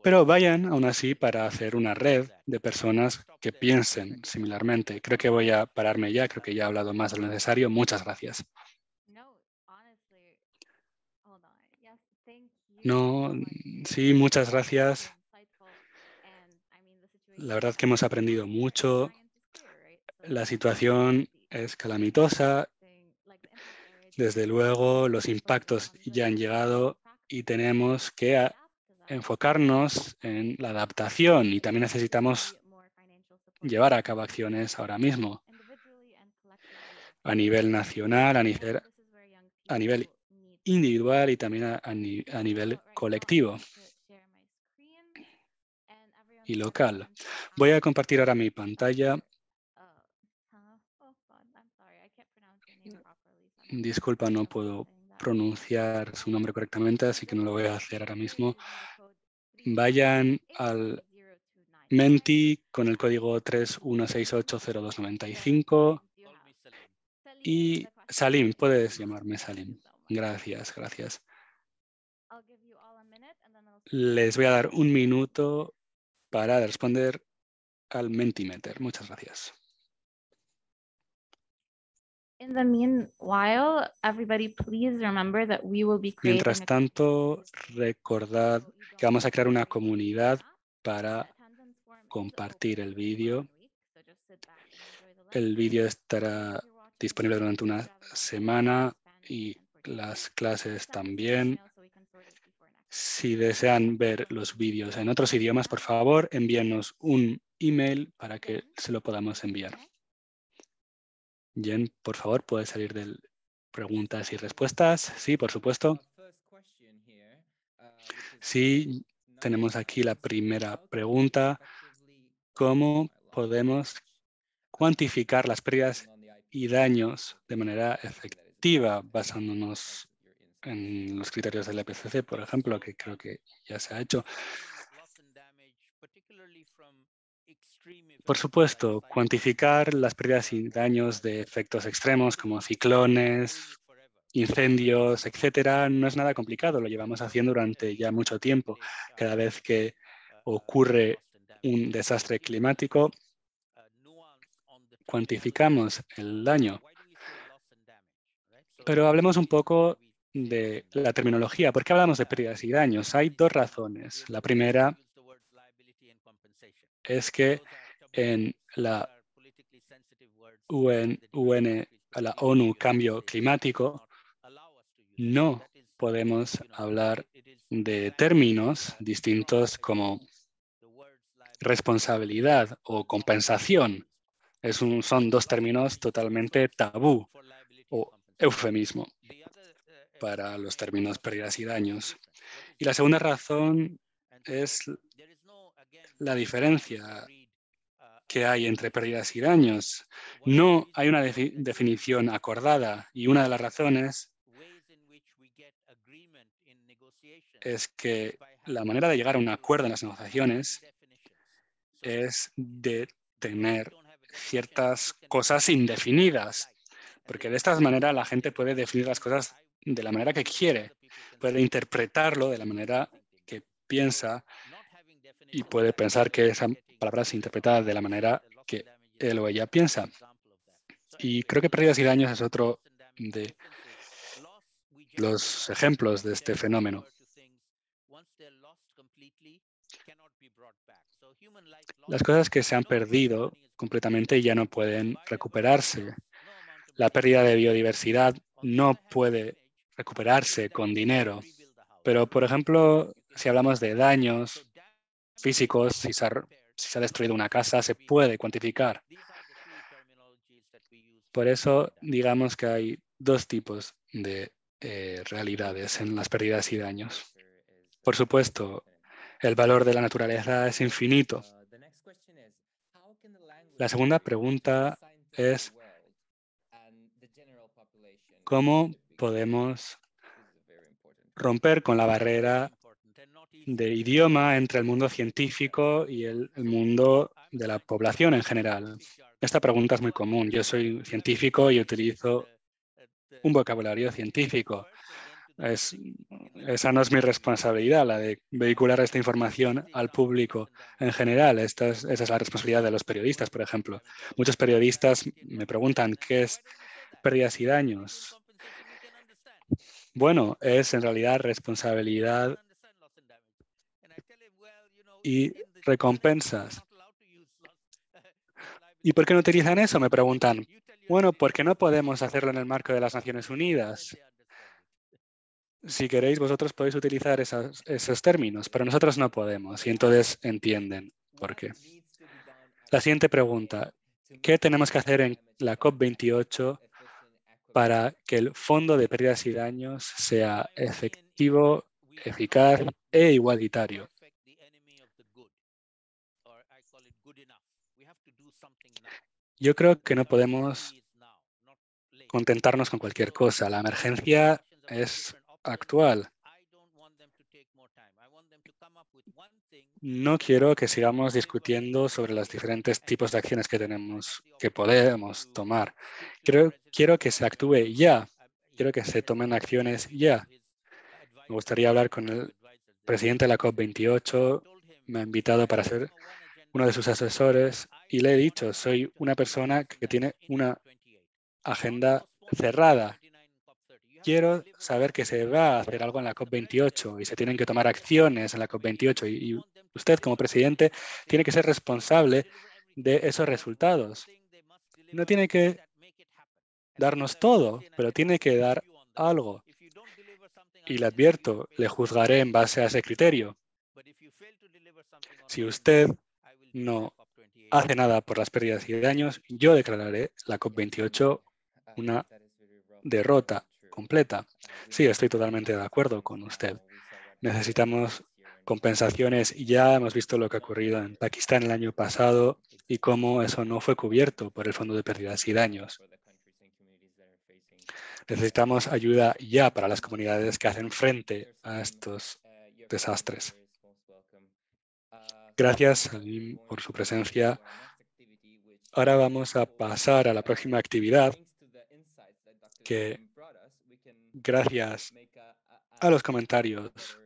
Pero vayan, aún así, para hacer una red de personas que piensen similarmente. Creo que voy a pararme ya. Creo que ya he hablado más de lo necesario. Muchas gracias. No, sí, muchas gracias. La verdad que hemos aprendido mucho. La situación es calamitosa. Desde luego, los impactos ya han llegado y tenemos que enfocarnos en la adaptación y también necesitamos llevar a cabo acciones ahora mismo a nivel nacional, a nivel, a nivel individual y también a, a, ni, a nivel colectivo y local. Voy a compartir ahora mi pantalla. Disculpa, no puedo pronunciar su nombre correctamente, así que no lo voy a hacer ahora mismo. Vayan al Menti con el código tres uno seis ocho cero dos nueve cinco y Salim, puedes llamarme Salim. Gracias, gracias. Les voy a dar un minuto para responder al Mentimeter. Muchas gracias. Mientras tanto, recordad que vamos a crear una comunidad para compartir el vídeo. El vídeo estará disponible durante una semana y las clases también. Si desean ver los vídeos en otros idiomas, por favor, envíenos un email para que se lo podamos enviar. Jen, por favor, ¿puedes salir de preguntas y respuestas? Sí, por supuesto. Sí, tenemos aquí la primera pregunta. ¿Cómo podemos cuantificar las pérdidas y daños de manera efectiva basándonos en los criterios del I P C C, por ejemplo, que creo que ya se ha hecho? Por supuesto, cuantificar las pérdidas y daños de efectos extremos como ciclones, incendios, etcétera, no es nada complicado. Lo llevamos haciendo durante ya mucho tiempo. Cada vez que ocurre un desastre climático, cuantificamos el daño. Pero hablemos un poco de la terminología. ¿Por qué hablamos de pérdidas y daños? Hay dos razones. La primera es que en la, U N, la ONU Cambio Climático no podemos hablar de términos distintos como responsabilidad o compensación. Es un, son dos términos totalmente tabú o eufemismo para los términos pérdidas y daños. Y la segunda razón es la diferencia que hay entre pérdidas y daños. No hay una de- definición acordada y una de las razones es que la manera de llegar a un acuerdo en las negociaciones es de tener ciertas cosas indefinidas, porque de esta manera la gente puede definir las cosas de la manera que quiere, puede interpretarlo de la manera que piensa y puede pensar que esa palabra se interpreta de la manera que él o ella piensa. Y creo que pérdidas y daños es otro de los ejemplos de este fenómeno. Las cosas que se han perdido completamente ya no pueden recuperarse. La pérdida de biodiversidad no puede recuperarse con dinero. Pero, por ejemplo, si hablamos de daños físicos, si se, ha, si se ha destruido una casa, se puede cuantificar. Por eso, digamos que hay dos tipos de eh, realidades en las pérdidas y daños. Por supuesto, el valor de la naturaleza es infinito. La segunda pregunta es ¿cómo podemos romper con la barrera de idioma entre el mundo científico y el, el mundo de la población en general? Esta pregunta es muy común. Yo soy científico y utilizo un vocabulario científico. Es, esa no es mi responsabilidad, la de vehicular esta información al público en general. Esta es, esa es la responsabilidad de los periodistas, por ejemplo. Muchos periodistas me preguntan qué es pérdidas y daños. Bueno, es en realidad responsabilidad y recompensas. ¿Y por qué no utilizan eso? Me preguntan. Bueno, porque no podemos hacerlo en el marco de las Naciones Unidas. si queréis, vosotros podéis utilizar esas, esos términos, pero nosotros no podemos, y entonces entienden por qué. La siguiente pregunta, ¿qué tenemos que hacer en la COP veintiocho para que el fondo de pérdidas y daños sea efectivo, eficaz e igualitario? Yo creo que no podemos contentarnos con cualquier cosa. La emergencia es actual. No quiero que sigamos discutiendo sobre los diferentes tipos de acciones que tenemos, que podemos tomar. Creo, quiero que se actúe ya. Quiero que se tomen acciones ya. Me gustaría hablar con el presidente de la COP veintiocho. Me ha invitado para ser uno de sus asesores y le he dicho, soy una persona que tiene una agenda cerrada. Quiero saber que se va a hacer algo en la COP veintiocho y se tienen que tomar acciones en la COP veintiocho y usted como presidente tiene que ser responsable de esos resultados. No tiene que darnos todo, pero tiene que dar algo. Y le advierto, le juzgaré en base a ese criterio. Si usted no hace nada por las pérdidas y daños, yo declararé la COP veintiocho una derrota completa. Sí, estoy totalmente de acuerdo con usted. Necesitamos compensaciones. Ya hemos visto lo que ha ocurrido en Pakistán el año pasado y cómo eso no fue cubierto por el Fondo de Pérdidas y Daños. Necesitamos ayuda ya para las comunidades que hacen frente a estos desastres. Gracias, Salim, por su presencia. Ahora vamos a pasar a la próxima actividad que, gracias a los comentarios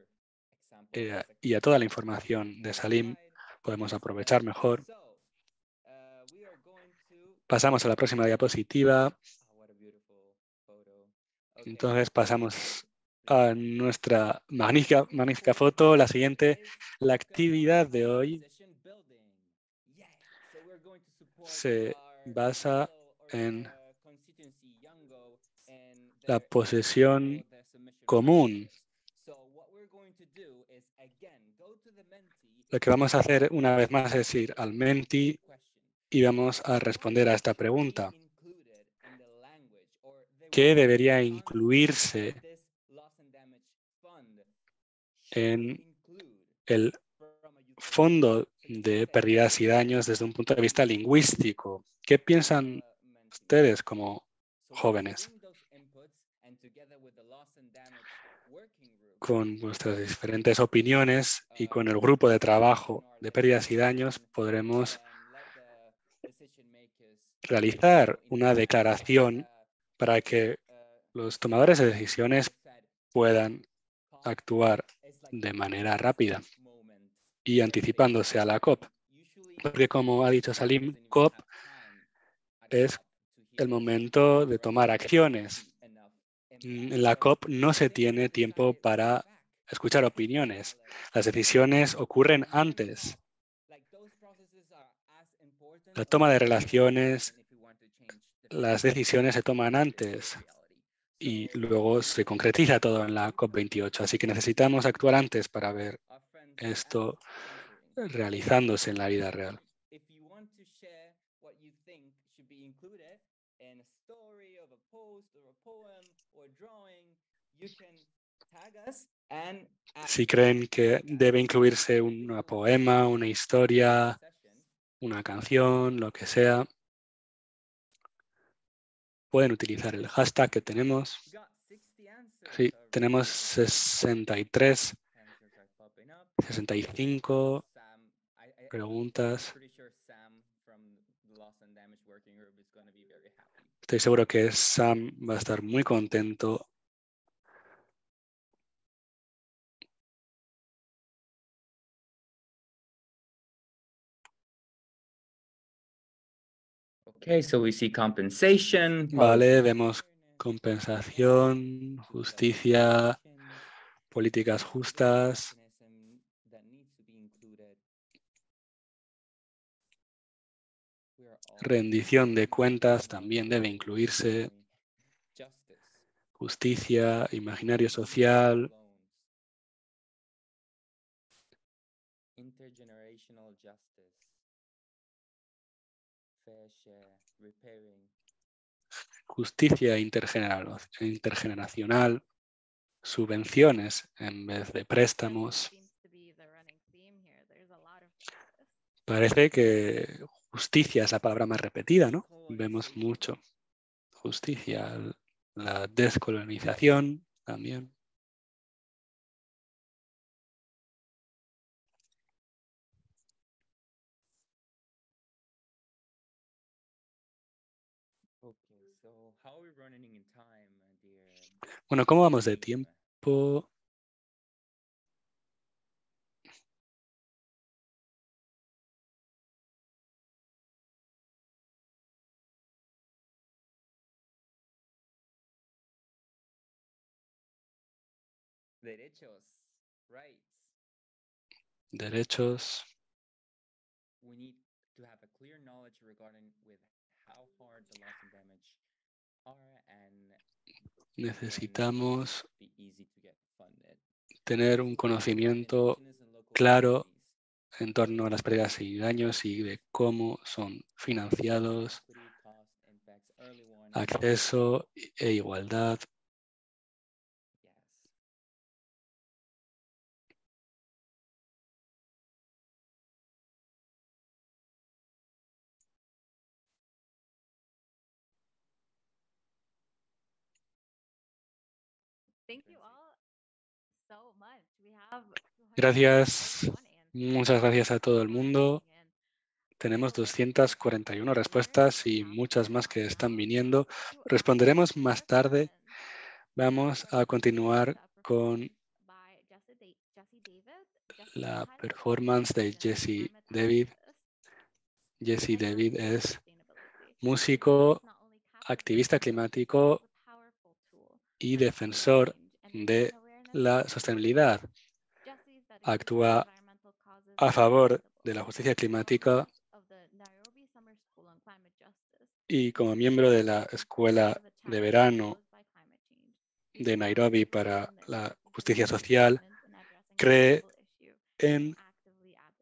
eh, y a toda la información de Salim, podemos aprovechar mejor. Pasamos a la próxima diapositiva. Entonces pasamos a nuestra magnífica, magnífica foto. La siguiente, la actividad de hoy se basa en la posesión común. Lo que vamos a hacer una vez más es ir al Menti y vamos a responder a esta pregunta. ¿Qué debería incluirse en el fondo de pérdidas y daños desde un punto de vista lingüístico? ¿Qué piensan ustedes como jóvenes? Con vuestras diferentes opiniones y con el grupo de trabajo de pérdidas y daños podremos realizar una declaración para que los tomadores de decisiones puedan actuar de manera rápida y anticipándose a la COP. Porque como ha dicho Salim, COP es el momento de tomar acciones. En la COP no se tiene tiempo para escuchar opiniones. Las decisiones ocurren antes. La toma de relaciones, las decisiones se toman antes. Y luego se concretiza todo en la COP veintiocho. Así que necesitamos actuar antes para ver esto realizándose en la vida real. Si creen que debe incluirse un poema, una historia, una canción, lo que sea, pueden utilizar el hashtag que tenemos. Sí, tenemos sesenta y tres, sesenta y cinco preguntas. Estoy seguro que Sam va a estar muy contento. Okay, so we see compensation. Vale, vemos compensación, justicia, políticas justas. Rendición de cuentas también debe incluirse. justicia, imaginario social, justicia intergeneral, intergeneracional, subvenciones en vez de préstamos. Parece que justicia es la palabra más repetida, ¿no? Vemos mucho justicia, la descolonización también. Bueno, ¿cómo vamos de tiempo? Derechos, rights. Derechos. We need to have a clear knowledge regarding with how hard the loss and damage are and necesitamos tener un conocimiento claro en torno a las pérdidas y daños y de cómo son financiados, acceso e igualdad. Gracias, muchas gracias a todo el mundo. Tenemos doscientas cuarenta y una respuestas y muchas más que están viniendo. Responderemos más tarde. Vamos a continuar con la performance de Jesse David. Jesse David es músico, activista climático y defensor de la sostenibilidad. Actúa a favor de la justicia climática y como miembro de la Escuela de Verano de Nairobi para la Justicia Social, cree en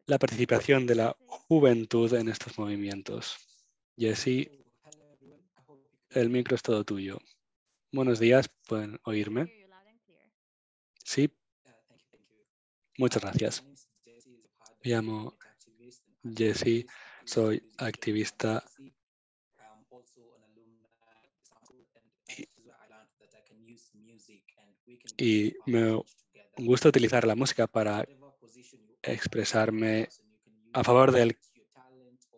la participación de la juventud en estos movimientos. Jesse, el micro es todo tuyo. Buenos días, ¿pueden oírme? Sí. Muchas gracias. Me llamo Jesse, soy activista y me gusta utilizar la música para expresarme a favor de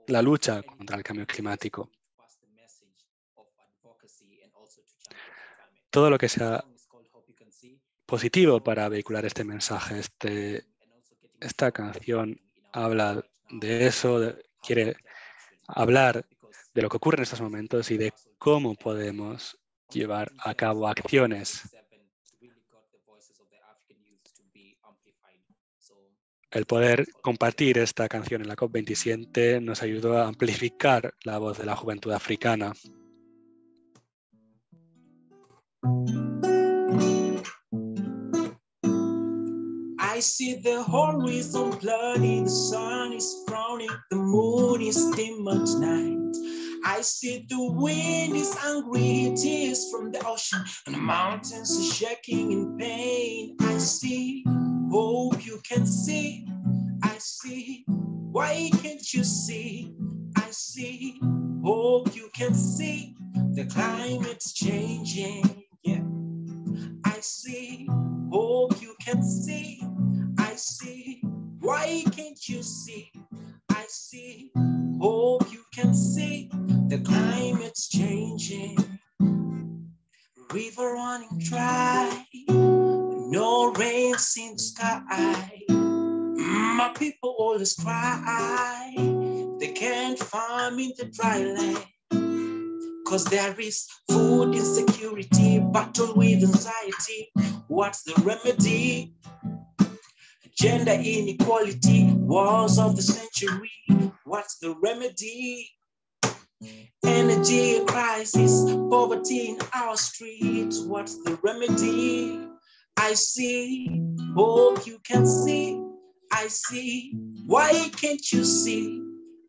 la lucha contra el cambio climático. Todo lo que sea positivo para vehicular este mensaje. Este, esta canción habla de eso, de, quiere hablar de lo que ocurre en estos momentos y de cómo podemos llevar a cabo acciones. El poder compartir esta canción en la COP veintisiete nos ayudó a amplificar la voz de la juventud africana. I see the horizon bloody, the sun is frowning, the moon is dim at night. I see the wind is angry, it is from the ocean, and the mountains are shaking in pain. I see, hope you can see. I see, why can't you see? I see, hope you can see. The climate's changing, yeah. I see, hope you can see. I see, why can't you see? I see, hope you can see, the climate's changing. River running dry, no rain in the sky. My people always cry, they can't farm in the dry land. Cause there is food insecurity, battle with anxiety. What's the remedy? Gender inequality, wars of the century. What's the remedy? Energy crisis. crisis, poverty in our streets. What's the remedy? I see, hope you can see. I see, why can't you see?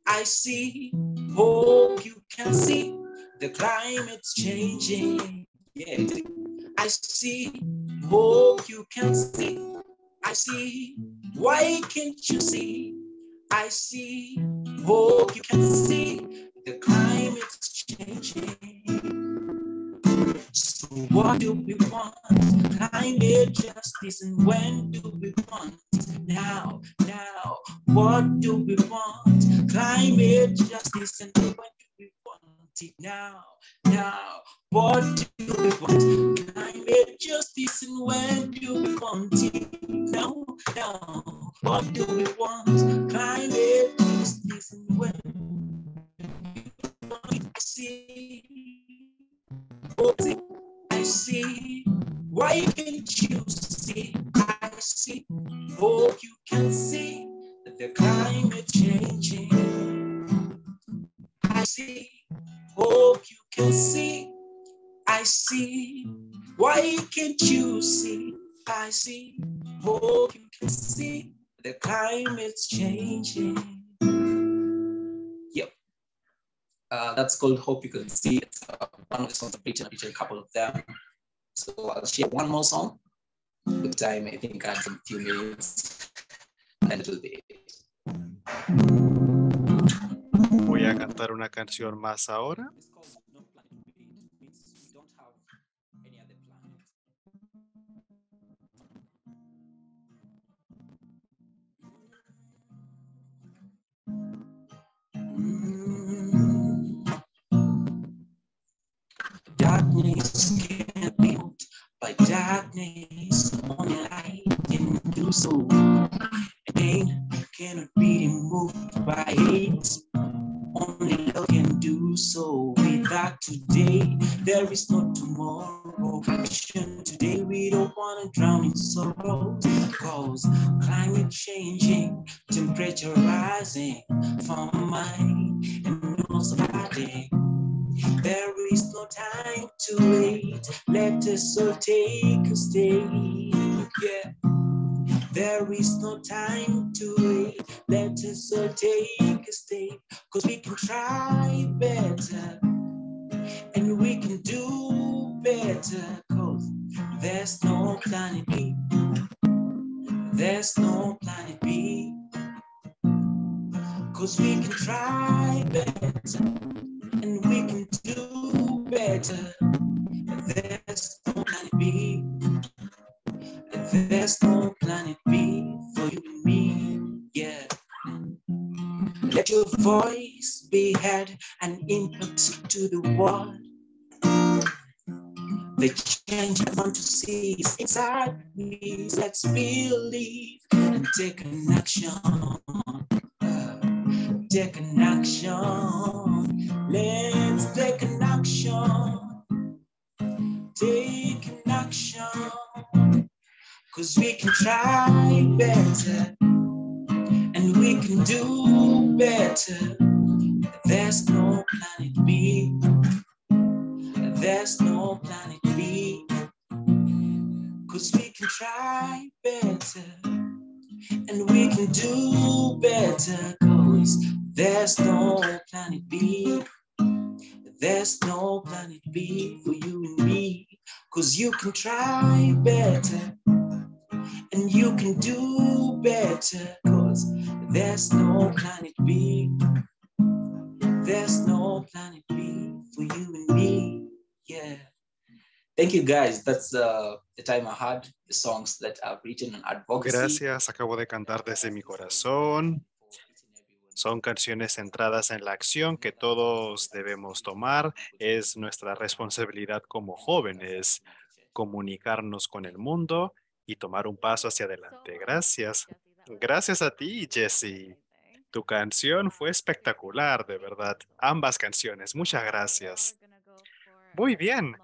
I see, hope you can see. The climate's changing. Yeah. I see, hope you can see. I see, why can't you see? I see, hope you can see. The climate's changing. So what do we want? Climate justice, and when do we want? Now, now, what do we want? Climate justice, and when do we want it? Now, now, what do we want? Climate justice, and when do we want it? Now, now, what do we want? Climate justice, and when do we want it? I see, I see, why can't you see? I see, hope you can see that the climate changing. I see, hope you can see. I see, why can't you see? I see, hope you can see the climate's changing. Yep, uh, that's called Hope You Can See. It's uh, one of the songs I feature, I feature a couple of them. So I'll share one more song. With time, I think I have a few minutes, and it'll be it. Voy a cantar una canción más ahora. Darkness can be out, but darkness only light can do so. Pain cannot be removed by it, only love can do so. Without today, there is no tomorrow. Action today, we don't want to drown in sorrow. Cause climate changing, temperature rising, famine and no surviving. There is no time to wait, let us all take a stay, yeah. There is no time to wait, let us all take a stay, cause we can try better, and we can do better, cause there's no planet B, there's no planet B, cause we can try better, and we can do better. There's no planet B. There's no planet B for you and me. Yeah. Let your voice be heard and input to the world. The change I want to see is inside me. Let's believe and take an action. Take an action, let's take an action, take an action, cause we can try better, and we can do better, there's no planet B, there's no planet B, cause we can try better, and we can do better, cause there's no planet B, there's no planet B for you and me, cause you can try better, and you can do better, cause there's no planet B, there's no planet B for you and me, yeah. Thank you guys, that's uh, the time I had, the songs that I've written on advocacy. Gracias, acabo de cantar desde mi corazón. Son canciones centradas en la acción que todos debemos tomar. Es nuestra responsabilidad como jóvenes comunicarnos con el mundo y tomar un paso hacia adelante. Gracias. Gracias a ti, Jesse. Tu canción fue espectacular, de verdad. Ambas canciones. Muchas gracias. Muy bien.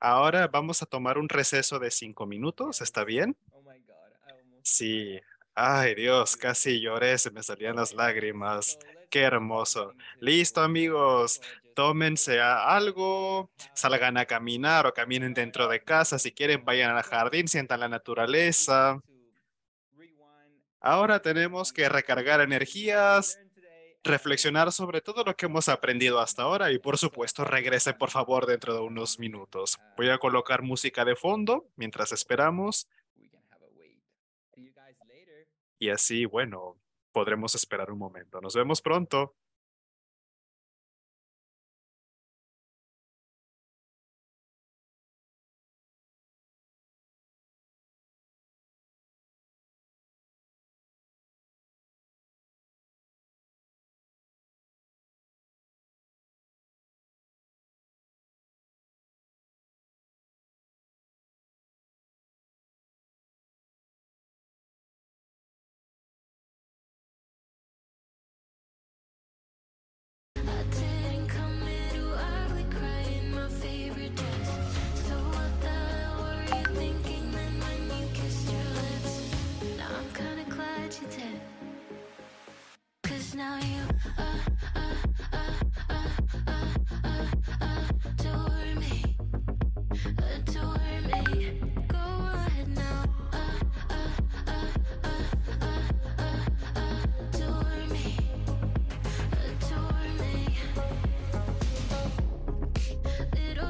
Ahora vamos a tomar un receso de cinco minutos. ¿Está bien? Sí. Ay, Dios, casi lloré, se me salían las lágrimas. Qué hermoso. Listo, amigos. tomen sea algo, salgan a caminar o caminen dentro de casa. Si quieren, vayan al jardín, sientan la naturaleza. Ahora tenemos que recargar energías, reflexionar sobre todo lo que hemos aprendido hasta ahora y, por supuesto, regresen, por favor, dentro de unos minutos. Voy a colocar música de fondo mientras esperamos. Y así, bueno, podremos esperar un momento. Nos vemos pronto.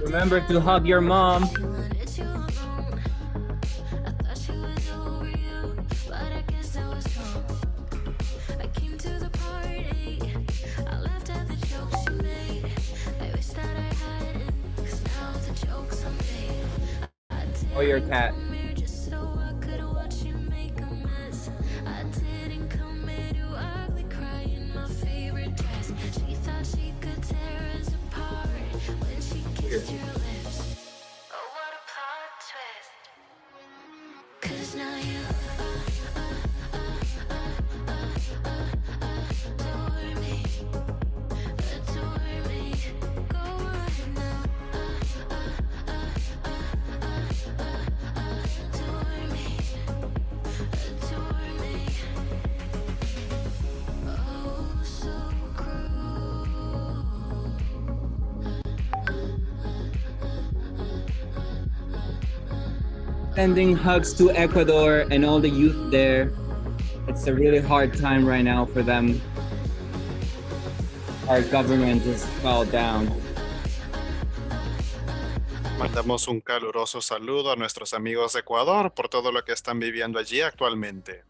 Remember to hug your mom. Oh, your cat. Sending hugs to Ecuador and all the youth there. It's a really hard time right now for them. Our government just fell down. Mandamos un caluroso saludo a nuestros amigos de Ecuador por todo lo que están viviendo allí actualmente.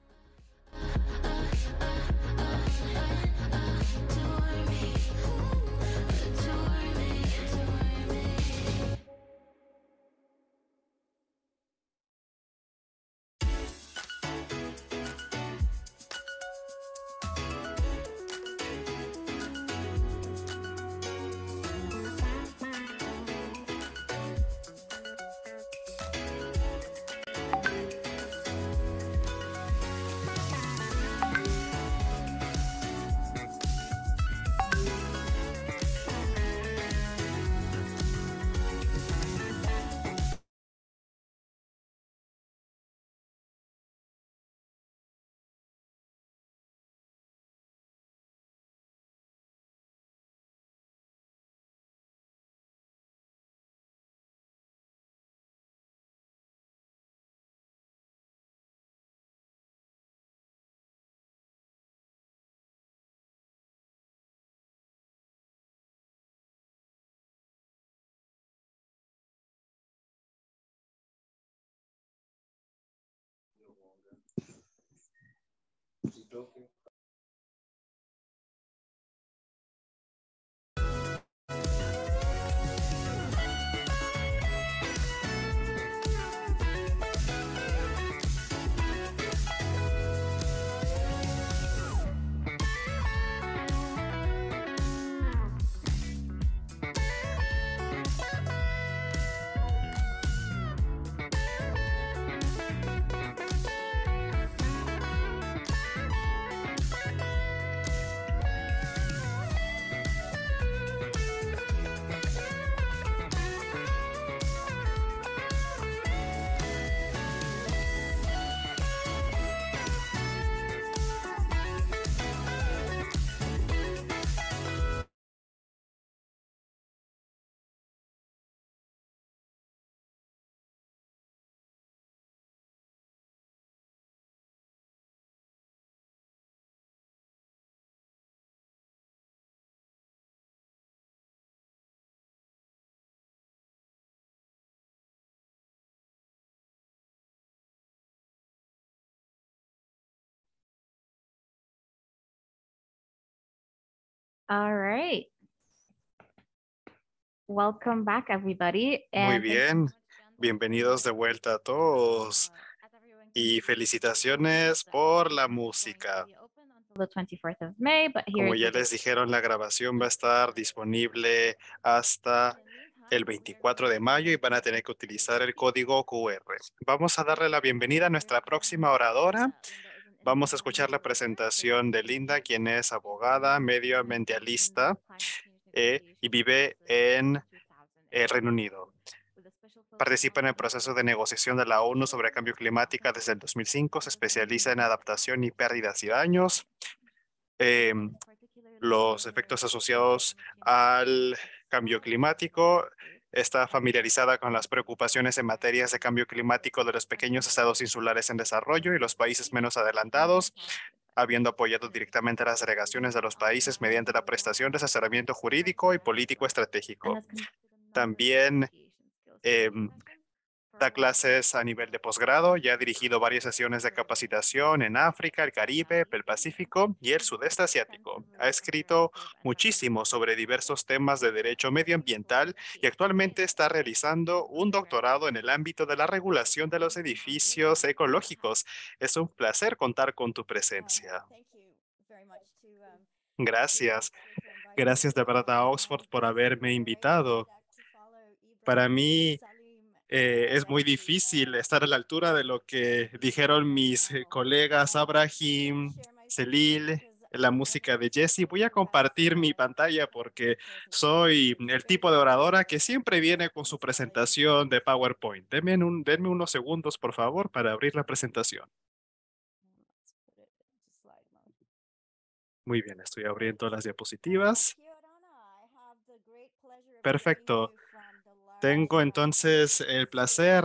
All right. Welcome back, everybody. Muy bien. Bienvenidos de vuelta a todos. Y felicitaciones por la música. Como ya les dijeron, la grabación va a estar disponible hasta el veinticuatro de mayo y van a tener que utilizar el código Q R. Vamos a darle la bienvenida a nuestra próxima oradora. Vamos a escuchar la presentación de Linda, quien es abogada, medioambientalista eh, y vive en el Reino Unido. Participa en el proceso de negociación de la ONU sobre el cambio climático desde el dos mil cinco. Se especializa en adaptación y pérdidas y daños, eh, los efectos asociados al cambio climático. Está familiarizada con las preocupaciones en materias de cambio climático de los pequeños estados insulares en desarrollo y los países menos adelantados, habiendo apoyado directamente a las delegaciones de los países mediante la prestación de asesoramiento jurídico y político estratégico. También Eh, da clases a nivel de posgrado, ya ha dirigido varias sesiones de capacitación en África, el Caribe, el Pacífico y el sudeste asiático. Ha escrito muchísimo sobre diversos temas de derecho medioambiental y actualmente está realizando un doctorado en el ámbito de la regulación de los edificios ecológicos. Es un placer contar con tu presencia. Gracias. Gracias de verdad a Oxford por haberme invitado. Para mí eh, es muy difícil estar a la altura de lo que dijeron mis colegas Ibrahim, Selil, la música de Jesse. Voy a compartir mi pantalla porque soy el tipo de oradora que siempre viene con su presentación de PowerPoint. Denme, un, denme unos segundos, por favor, para abrir la presentación. Muy bien, estoy abriendo las diapositivas. Perfecto. Tengo entonces el placer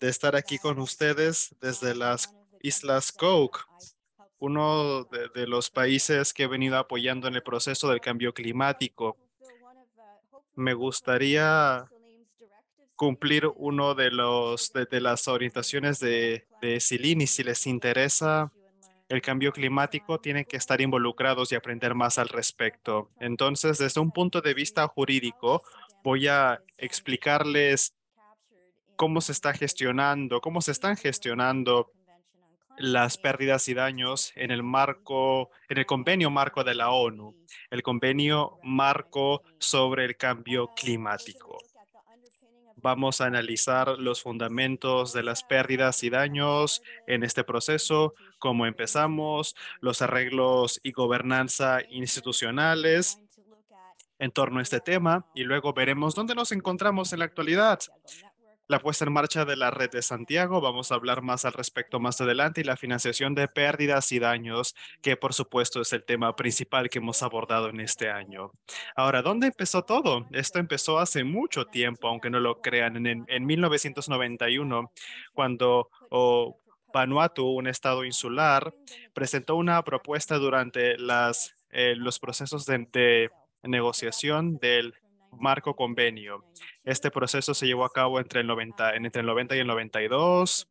de estar aquí con ustedes desde las Islas Cook, uno de, de los países que he venido apoyando en el proceso del cambio climático. Me gustaría cumplir uno de, los, de, de las orientaciones de, de Silin, y si les interesa el cambio climático, tienen que estar involucrados y aprender más al respecto. Entonces, desde un punto de vista jurídico, voy a explicarles cómo se está gestionando, cómo se están gestionando las pérdidas y daños en el marco, en el convenio marco de la ONU, el convenio marco sobre el cambio climático. Vamos a analizar los fundamentos de las pérdidas y daños en este proceso, cómo empezamos, los arreglos y gobernanza institucionales en torno a este tema, y luego veremos dónde nos encontramos en la actualidad. La puesta en marcha de la Red de Santiago, vamos a hablar más al respecto más adelante, y la financiación de pérdidas y daños, que por supuesto es el tema principal que hemos abordado en este año. Ahora, ¿dónde empezó todo? Esto empezó hace mucho tiempo, aunque no lo crean, en, en mil novecientos noventa y uno, cuando oh, Vanuatu, un estado insular, presentó una propuesta durante las, eh, los procesos de... de negociación del marco convenio. Este proceso se llevó a cabo entre el noventa, entre el noventa y el noventa y dos.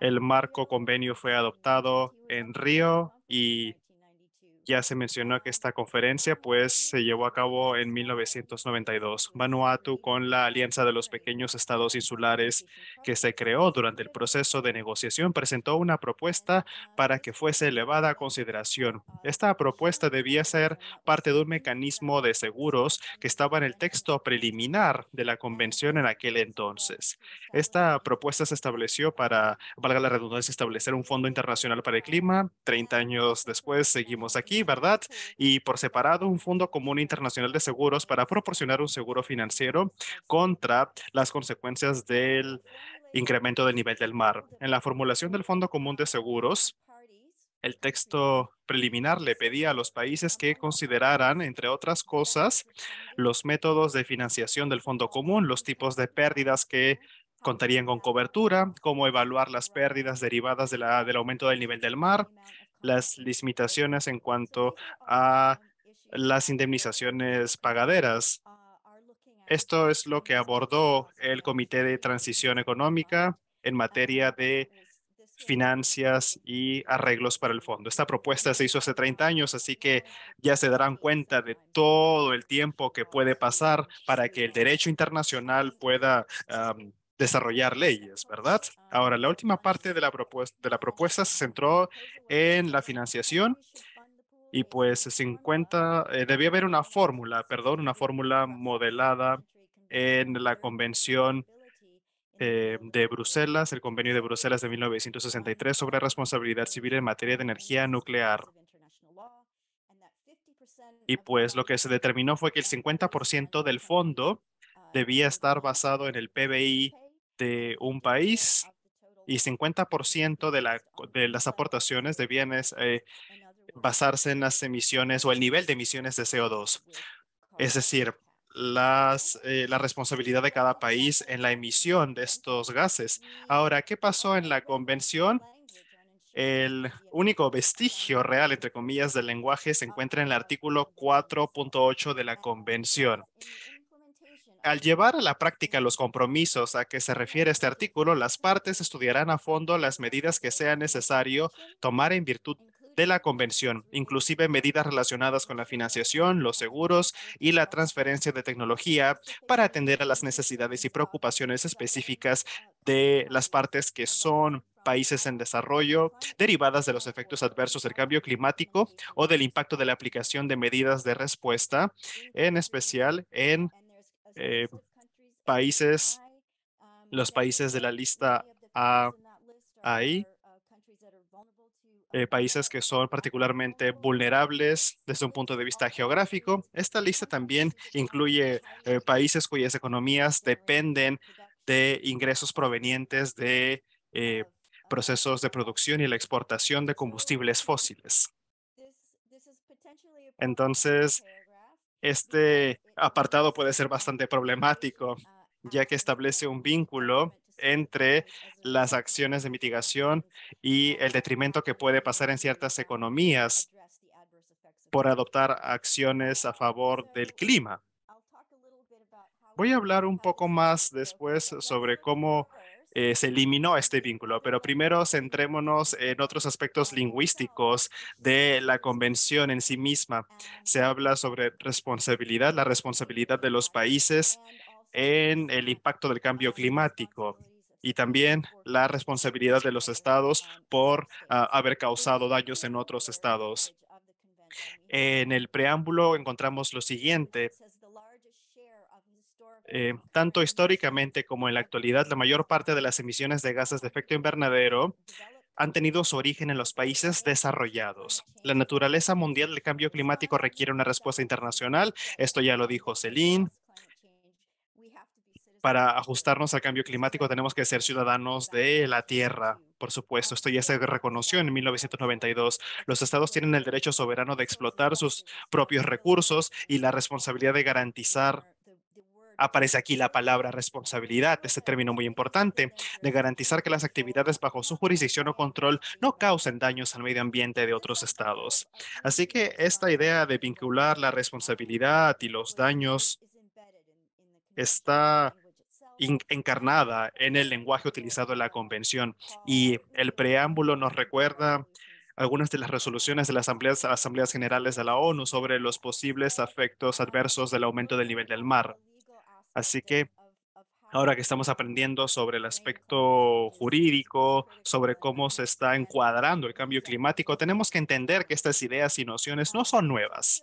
El marco convenio fue adoptado en Río y ya se mencionó que esta conferencia pues se llevó a cabo en mil novecientos noventa y dos. Vanuatu, con la Alianza de los Pequeños Estados Insulares que se creó durante el proceso de negociación, presentó una propuesta para que fuese elevada a consideración. Esta propuesta debía ser parte de un mecanismo de seguros que estaba en el texto preliminar de la convención en aquel entonces. Esta propuesta se estableció para, valga la redundancia, establecer un fondo internacional para el clima. treinta años después seguimos aquí, ¿verdad? Y por separado, un Fondo Común Internacional de Seguros para proporcionar un seguro financiero contra las consecuencias del incremento del nivel del mar. En la formulación del Fondo Común de Seguros, el texto preliminar le pedía a los países que consideraran, entre otras cosas, los métodos de financiación del Fondo Común, los tipos de pérdidas que contarían con cobertura, cómo evaluar las pérdidas derivadas de la, del aumento del nivel del mar, las limitaciones en cuanto a las indemnizaciones pagaderas. Esto es lo que abordó el Comité de Transición Económica en materia de financias y arreglos para el fondo. Esta propuesta se hizo hace treinta años, así que ya se darán cuenta de todo el tiempo que puede pasar para que el derecho internacional pueda um, desarrollar leyes, ¿verdad? Ahora, la última parte de la propuesta, de la propuesta se centró en la financiación. Y pues cincuenta, eh, debía haber una fórmula, perdón, una fórmula modelada en la Convención eh, de Bruselas, el Convenio de Bruselas de mil novecientos sesenta y tres sobre responsabilidad civil en materia de energía nuclear. Y pues lo que se determinó fue que el cincuenta por ciento del fondo debía estar basado en el P B I de un país y cincuenta por ciento de, la, de las aportaciones debían eh, basarse en las emisiones o el nivel de emisiones de C O dos. Es decir, las, eh, la responsabilidad de cada país en la emisión de estos gases. Ahora, ¿qué pasó en la convención? El único vestigio real, entre comillas, del lenguaje se encuentra en el artículo cuatro punto ocho de la convención. Al llevar a la práctica los compromisos a que se refiere este artículo, las partes estudiarán a fondo las medidas que sea necesario tomar en virtud de la convención, inclusive medidas relacionadas con la financiación, los seguros y la transferencia de tecnología para atender a las necesidades y preocupaciones específicas de las partes que son países en desarrollo derivadas de los efectos adversos del cambio climático o del impacto de la aplicación de medidas de respuesta, en especial en eh, países, los países de la lista A, ahí. Eh, países que son particularmente vulnerables desde un punto de vista geográfico. Esta lista también incluye eh, países cuyas economías dependen de ingresos provenientes de eh, procesos de producción y la exportación de combustibles fósiles. Entonces, este apartado puede ser bastante problemático, ya que establece un vínculo entre las acciones de mitigación y el detrimento que puede pasar en ciertas economías por adoptar acciones a favor del clima. Voy a hablar un poco más después sobre cómo eh, se eliminó este vínculo, pero primero centrémonos en otros aspectos lingüísticos de la convención en sí misma. Se habla sobre responsabilidad, la responsabilidad de los países en el impacto del cambio climático y también la responsabilidad de los estados por uh, haber causado daños en otros estados. En el preámbulo encontramos lo siguiente. Eh, tanto históricamente como en la actualidad, la mayor parte de las emisiones de gases de efecto invernadero han tenido su origen en los países desarrollados. La naturaleza mundial del cambio climático requiere una respuesta internacional. Esto ya lo dijo Celine. Para ajustarnos al cambio climático tenemos que ser ciudadanos de la Tierra, por supuesto. Esto ya se reconoció en mil novecientos noventa y dos. Los estados tienen el derecho soberano de explotar sus propios recursos y la responsabilidad de garantizar, aparece aquí la palabra responsabilidad, este término muy importante, de garantizar que las actividades bajo su jurisdicción o control no causen daños al medio ambiente de otros estados. Así que esta idea de vincular la responsabilidad y los daños está encarnada en el lenguaje utilizado en la convención, y el preámbulo nos recuerda algunas de las resoluciones de las asambleas, asambleas generales de la ONU sobre los posibles efectos adversos del aumento del nivel del mar. Así que ahora que estamos aprendiendo sobre el aspecto jurídico, sobre cómo se está encuadrando el cambio climático, tenemos que entender que estas ideas y nociones no son nuevas.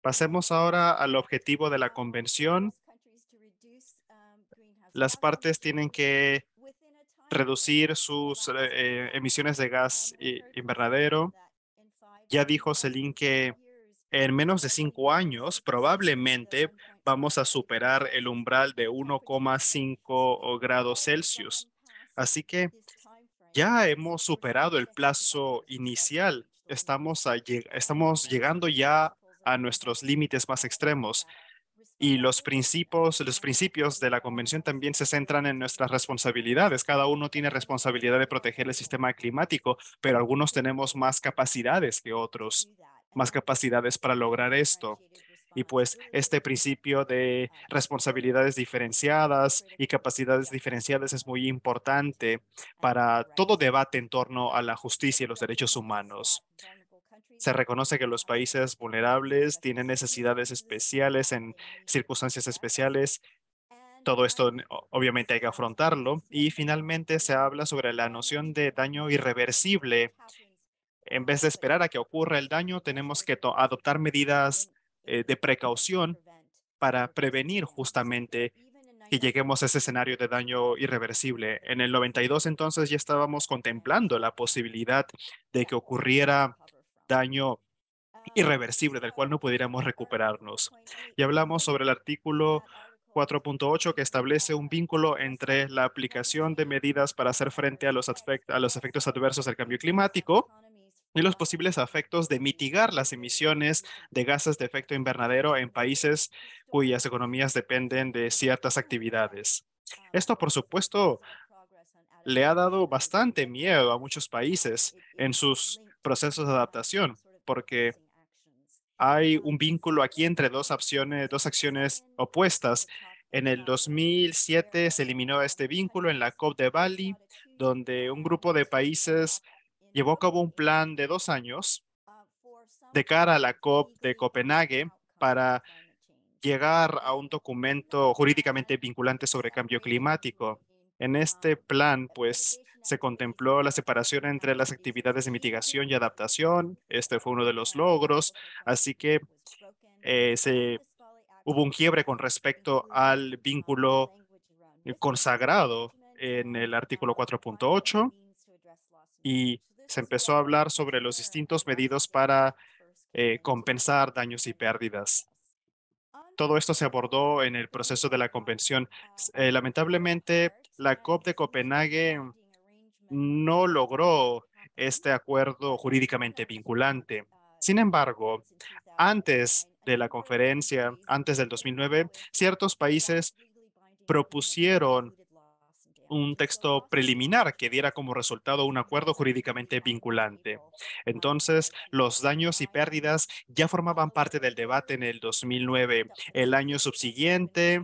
Pasemos ahora al objetivo de la convención. Las partes tienen que reducir sus eh, emisiones de gas invernadero. Ya dijo Celine que en menos de cinco años probablemente vamos a superar el umbral de uno coma cinco grados Celsius. Así que ya hemos superado el plazo inicial. Estamos, a, estamos llegando ya a nuestros límites más extremos. Y los principios, los principios de la convención también se centran en nuestras responsabilidades. Cada uno tiene responsabilidad de proteger el sistema climático, pero algunos tenemos más capacidades que otros, más capacidades para lograr esto. y pues este principio de responsabilidades diferenciadas y capacidades diferenciadas es muy importante para todo debate en torno a la justicia y los derechos humanos. Se reconoce que los países vulnerables tienen necesidades especiales en circunstancias especiales. Todo esto obviamente hay que afrontarlo. Y finalmente se habla sobre la noción de daño irreversible. En vez de esperar a que ocurra el daño, tenemos que adoptar medidas eh, de precaución para prevenir justamente que lleguemos a ese escenario de daño irreversible. En el noventa y dos, entonces, ya estábamos contemplando la posibilidad de que ocurriera daño irreversible del cual no pudiéramos recuperarnos. Y hablamos sobre el artículo cuatro punto ocho que establece un vínculo entre la aplicación de medidas para hacer frente a los, a los efectos adversos del cambio climático y los posibles efectos de mitigar las emisiones de gases de efecto invernadero en países cuyas economías dependen de ciertas actividades. Esto, por supuesto, le ha dado bastante miedo a muchos países en sus procesos de adaptación, porque hay un vínculo aquí entre dos acciones, dos acciones opuestas. En el dos mil siete se eliminó este vínculo en la COP de Bali, donde un grupo de países llevó a cabo un plan de dos años de cara a la COP de Copenhague para llegar a un documento jurídicamente vinculante sobre cambio climático. En este plan, pues, se contempló la separación entre las actividades de mitigación y adaptación. Este fue uno de los logros, así que eh, se, hubo un quiebre con respecto al vínculo consagrado en el artículo cuatro punto ocho y se empezó a hablar sobre los distintos medidas para eh, compensar daños y pérdidas. Todo esto se abordó en el proceso de la convención. Eh, lamentablemente, la COP de Copenhague no logró este acuerdo jurídicamente vinculante. Sin embargo, antes de la conferencia, antes del dos mil nueve, ciertos países propusieron un texto preliminar que diera como resultado un acuerdo jurídicamente vinculante. Entonces, los daños y pérdidas ya formaban parte del debate en el dos mil nueve. El año subsiguiente,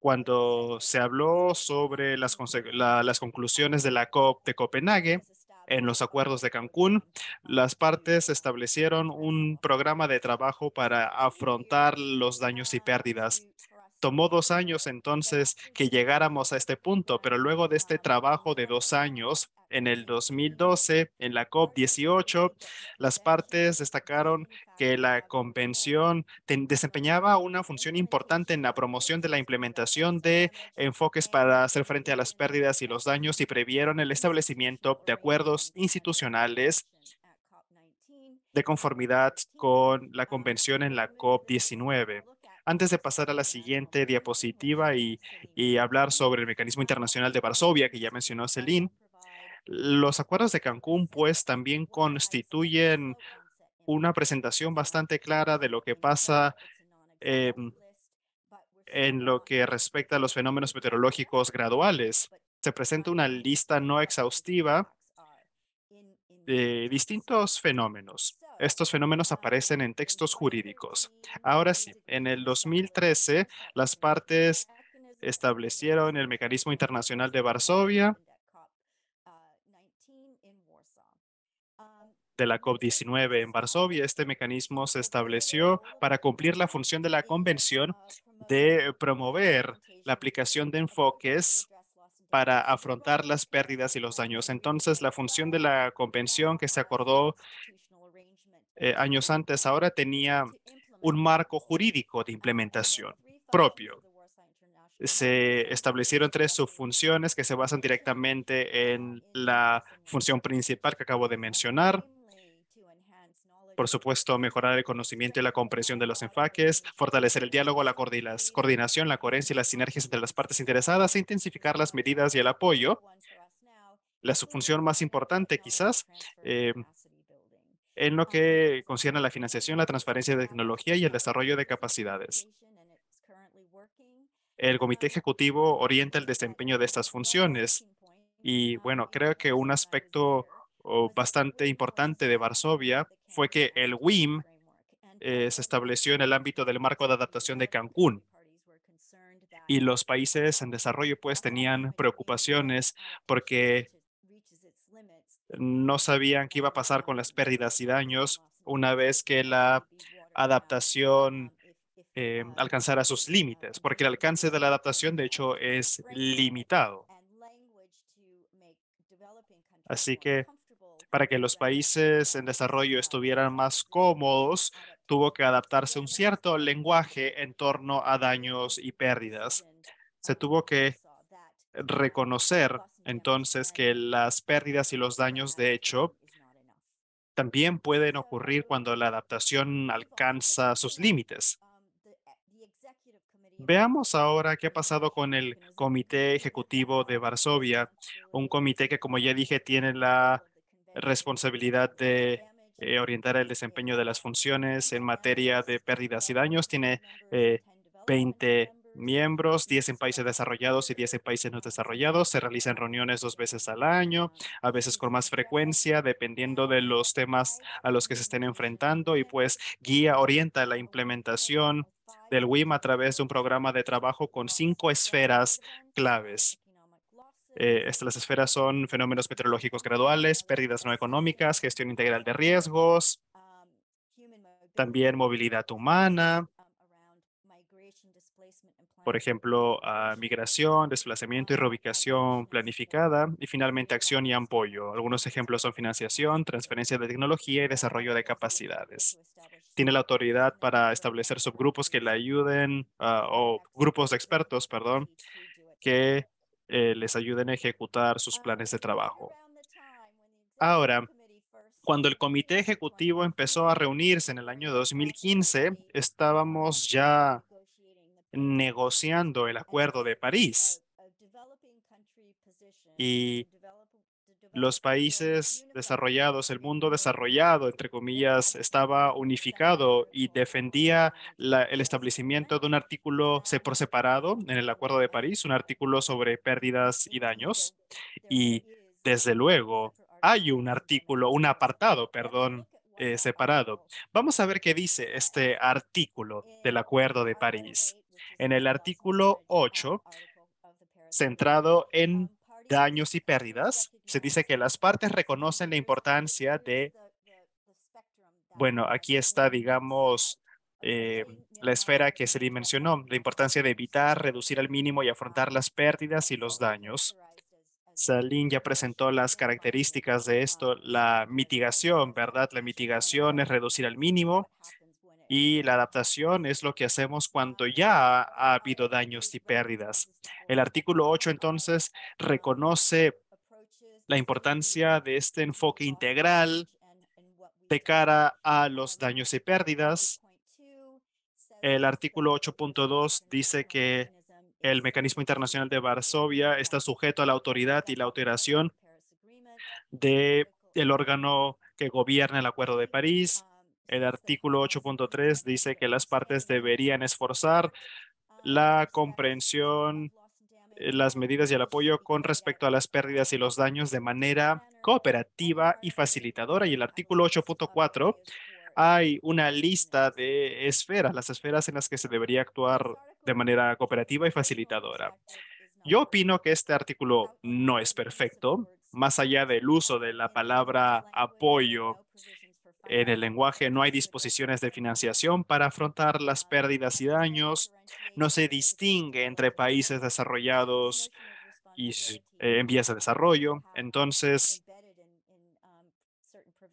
cuando se habló sobre las, la, las conclusiones de la COP de Copenhague, en los acuerdos de Cancún, las partes establecieron un programa de trabajo para afrontar los daños y pérdidas. Tomó dos años entonces que llegáramos a este punto, pero luego de este trabajo de dos años, en el dos mil doce, en la COP dieciocho, las partes destacaron que la convención desempeñaba una función importante en la promoción de la implementación de enfoques para hacer frente a las pérdidas y los daños y previeron el establecimiento de acuerdos institucionales de conformidad con la convención en la COP diecinueve. Antes de pasar a la siguiente diapositiva y, y hablar sobre el Mecanismo Internacional de Varsovia, que ya mencionó Celine, los acuerdos de Cancún, pues, también constituyen una presentación bastante clara de lo que pasa eh, en lo que respecta a los fenómenos meteorológicos graduales. Se presenta una lista no exhaustiva de distintos fenómenos. Estos fenómenos aparecen en textos jurídicos. Ahora sí, en el dos mil trece, las partes establecieron el Mecanismo Internacional de Varsovia de la COP diecinueve en Varsovia. Este mecanismo se estableció para cumplir la función de la Convención de promover la aplicación de enfoques para afrontar las pérdidas y los daños. Entonces, la función de la Convención que se acordó eh, años antes ahora tenía un marco jurídico de implementación propio. Se establecieron tres subfunciones que se basan directamente en la función principal que acabo de mencionar. Por supuesto, mejorar el conocimiento y la comprensión de los enfoques, fortalecer el diálogo, la coordinación, la coherencia y las sinergias entre las partes interesadas, e intensificar las medidas y el apoyo. La subfunción más importante, quizás, eh, en lo que concierne a la financiación, la transferencia de tecnología y el desarrollo de capacidades. El Comité Ejecutivo orienta el desempeño de estas funciones. Y bueno, creo que un aspecto bastante importante de Varsovia fue que el W I M eh, se estableció en el ámbito del marco de adaptación de Cancún. Y los países en desarrollo pues tenían preocupaciones porque no sabían qué iba a pasar con las pérdidas y daños una vez que la adaptación eh, alcanzara sus límites, porque el alcance de la adaptación de hecho es limitado. Así que para que los países en desarrollo estuvieran más cómodos, tuvo que adaptarse un cierto lenguaje en torno a daños y pérdidas. Se tuvo que reconocer entonces que las pérdidas y los daños de hecho también pueden ocurrir cuando la adaptación alcanza sus límites. Veamos ahora qué ha pasado con el Comité Ejecutivo de Varsovia, un comité que, como ya dije, tiene la responsabilidad de eh, orientar el desempeño de las funciones en materia de pérdidas y daños. Tiene eh, veinte miembros, diez en países desarrollados y diez en países no desarrollados. Se realizan reuniones dos veces al año, a veces con más frecuencia, dependiendo de los temas a los que se estén enfrentando, y pues guía, orienta la implementación del W I M a través de un programa de trabajo con cinco esferas claves. Eh, estas esferas son fenómenos meteorológicos graduales, pérdidas no económicas, gestión integral de riesgos, también movilidad humana, por ejemplo, a migración, desplazamiento y reubicación planificada, y finalmente acción y apoyo. Algunos ejemplos son financiación, transferencia de tecnología y desarrollo de capacidades. Tiene la autoridad para establecer subgrupos que le ayuden, uh, o grupos de expertos, perdón, que eh, les ayuden a ejecutar sus planes de trabajo. Ahora, cuando el Comité Ejecutivo empezó a reunirse en el año dos mil quince, estábamos ya negociando el Acuerdo de París, y los países desarrollados, el mundo desarrollado, entre comillas, estaba unificado y defendía la, el establecimiento de un artículo por separado en el Acuerdo de París, un artículo sobre pérdidas y daños, y desde luego hay un artículo, un apartado, perdón, eh, separado. Vamos a ver qué dice este artículo del Acuerdo de París. En el artículo ocho, centrado en daños y pérdidas, se dice que las partes reconocen la importancia de, bueno, aquí está, digamos, eh, la esfera que se dimensionó, la importancia de evitar, reducir al mínimo y afrontar las pérdidas y los daños. Salim ya presentó las características de esto, la mitigación, ¿verdad? La mitigación es reducir al mínimo. Y la adaptación es lo que hacemos cuando ya ha habido daños y pérdidas. El artículo ocho, entonces, reconoce la importancia de este enfoque integral de cara a los daños y pérdidas. El artículo ocho punto dos dice que el Mecanismo Internacional de Varsovia está sujeto a la autoridad y la alteración del órgano que gobierna el Acuerdo de París. El artículo ocho punto tres dice que las partes deberían esforzar la comprensión, las medidas y el apoyo con respecto a las pérdidas y los daños de manera cooperativa y facilitadora. Y el artículo ocho punto cuatro, hay una lista de esferas, las esferas en las que se debería actuar de manera cooperativa y facilitadora. Yo opino que este artículo no es perfecto, más allá del uso de la palabra apoyo. En el lenguaje no hay disposiciones de financiación para afrontar las pérdidas y daños. No se distingue entre países desarrollados y eh, en vías de desarrollo. Entonces,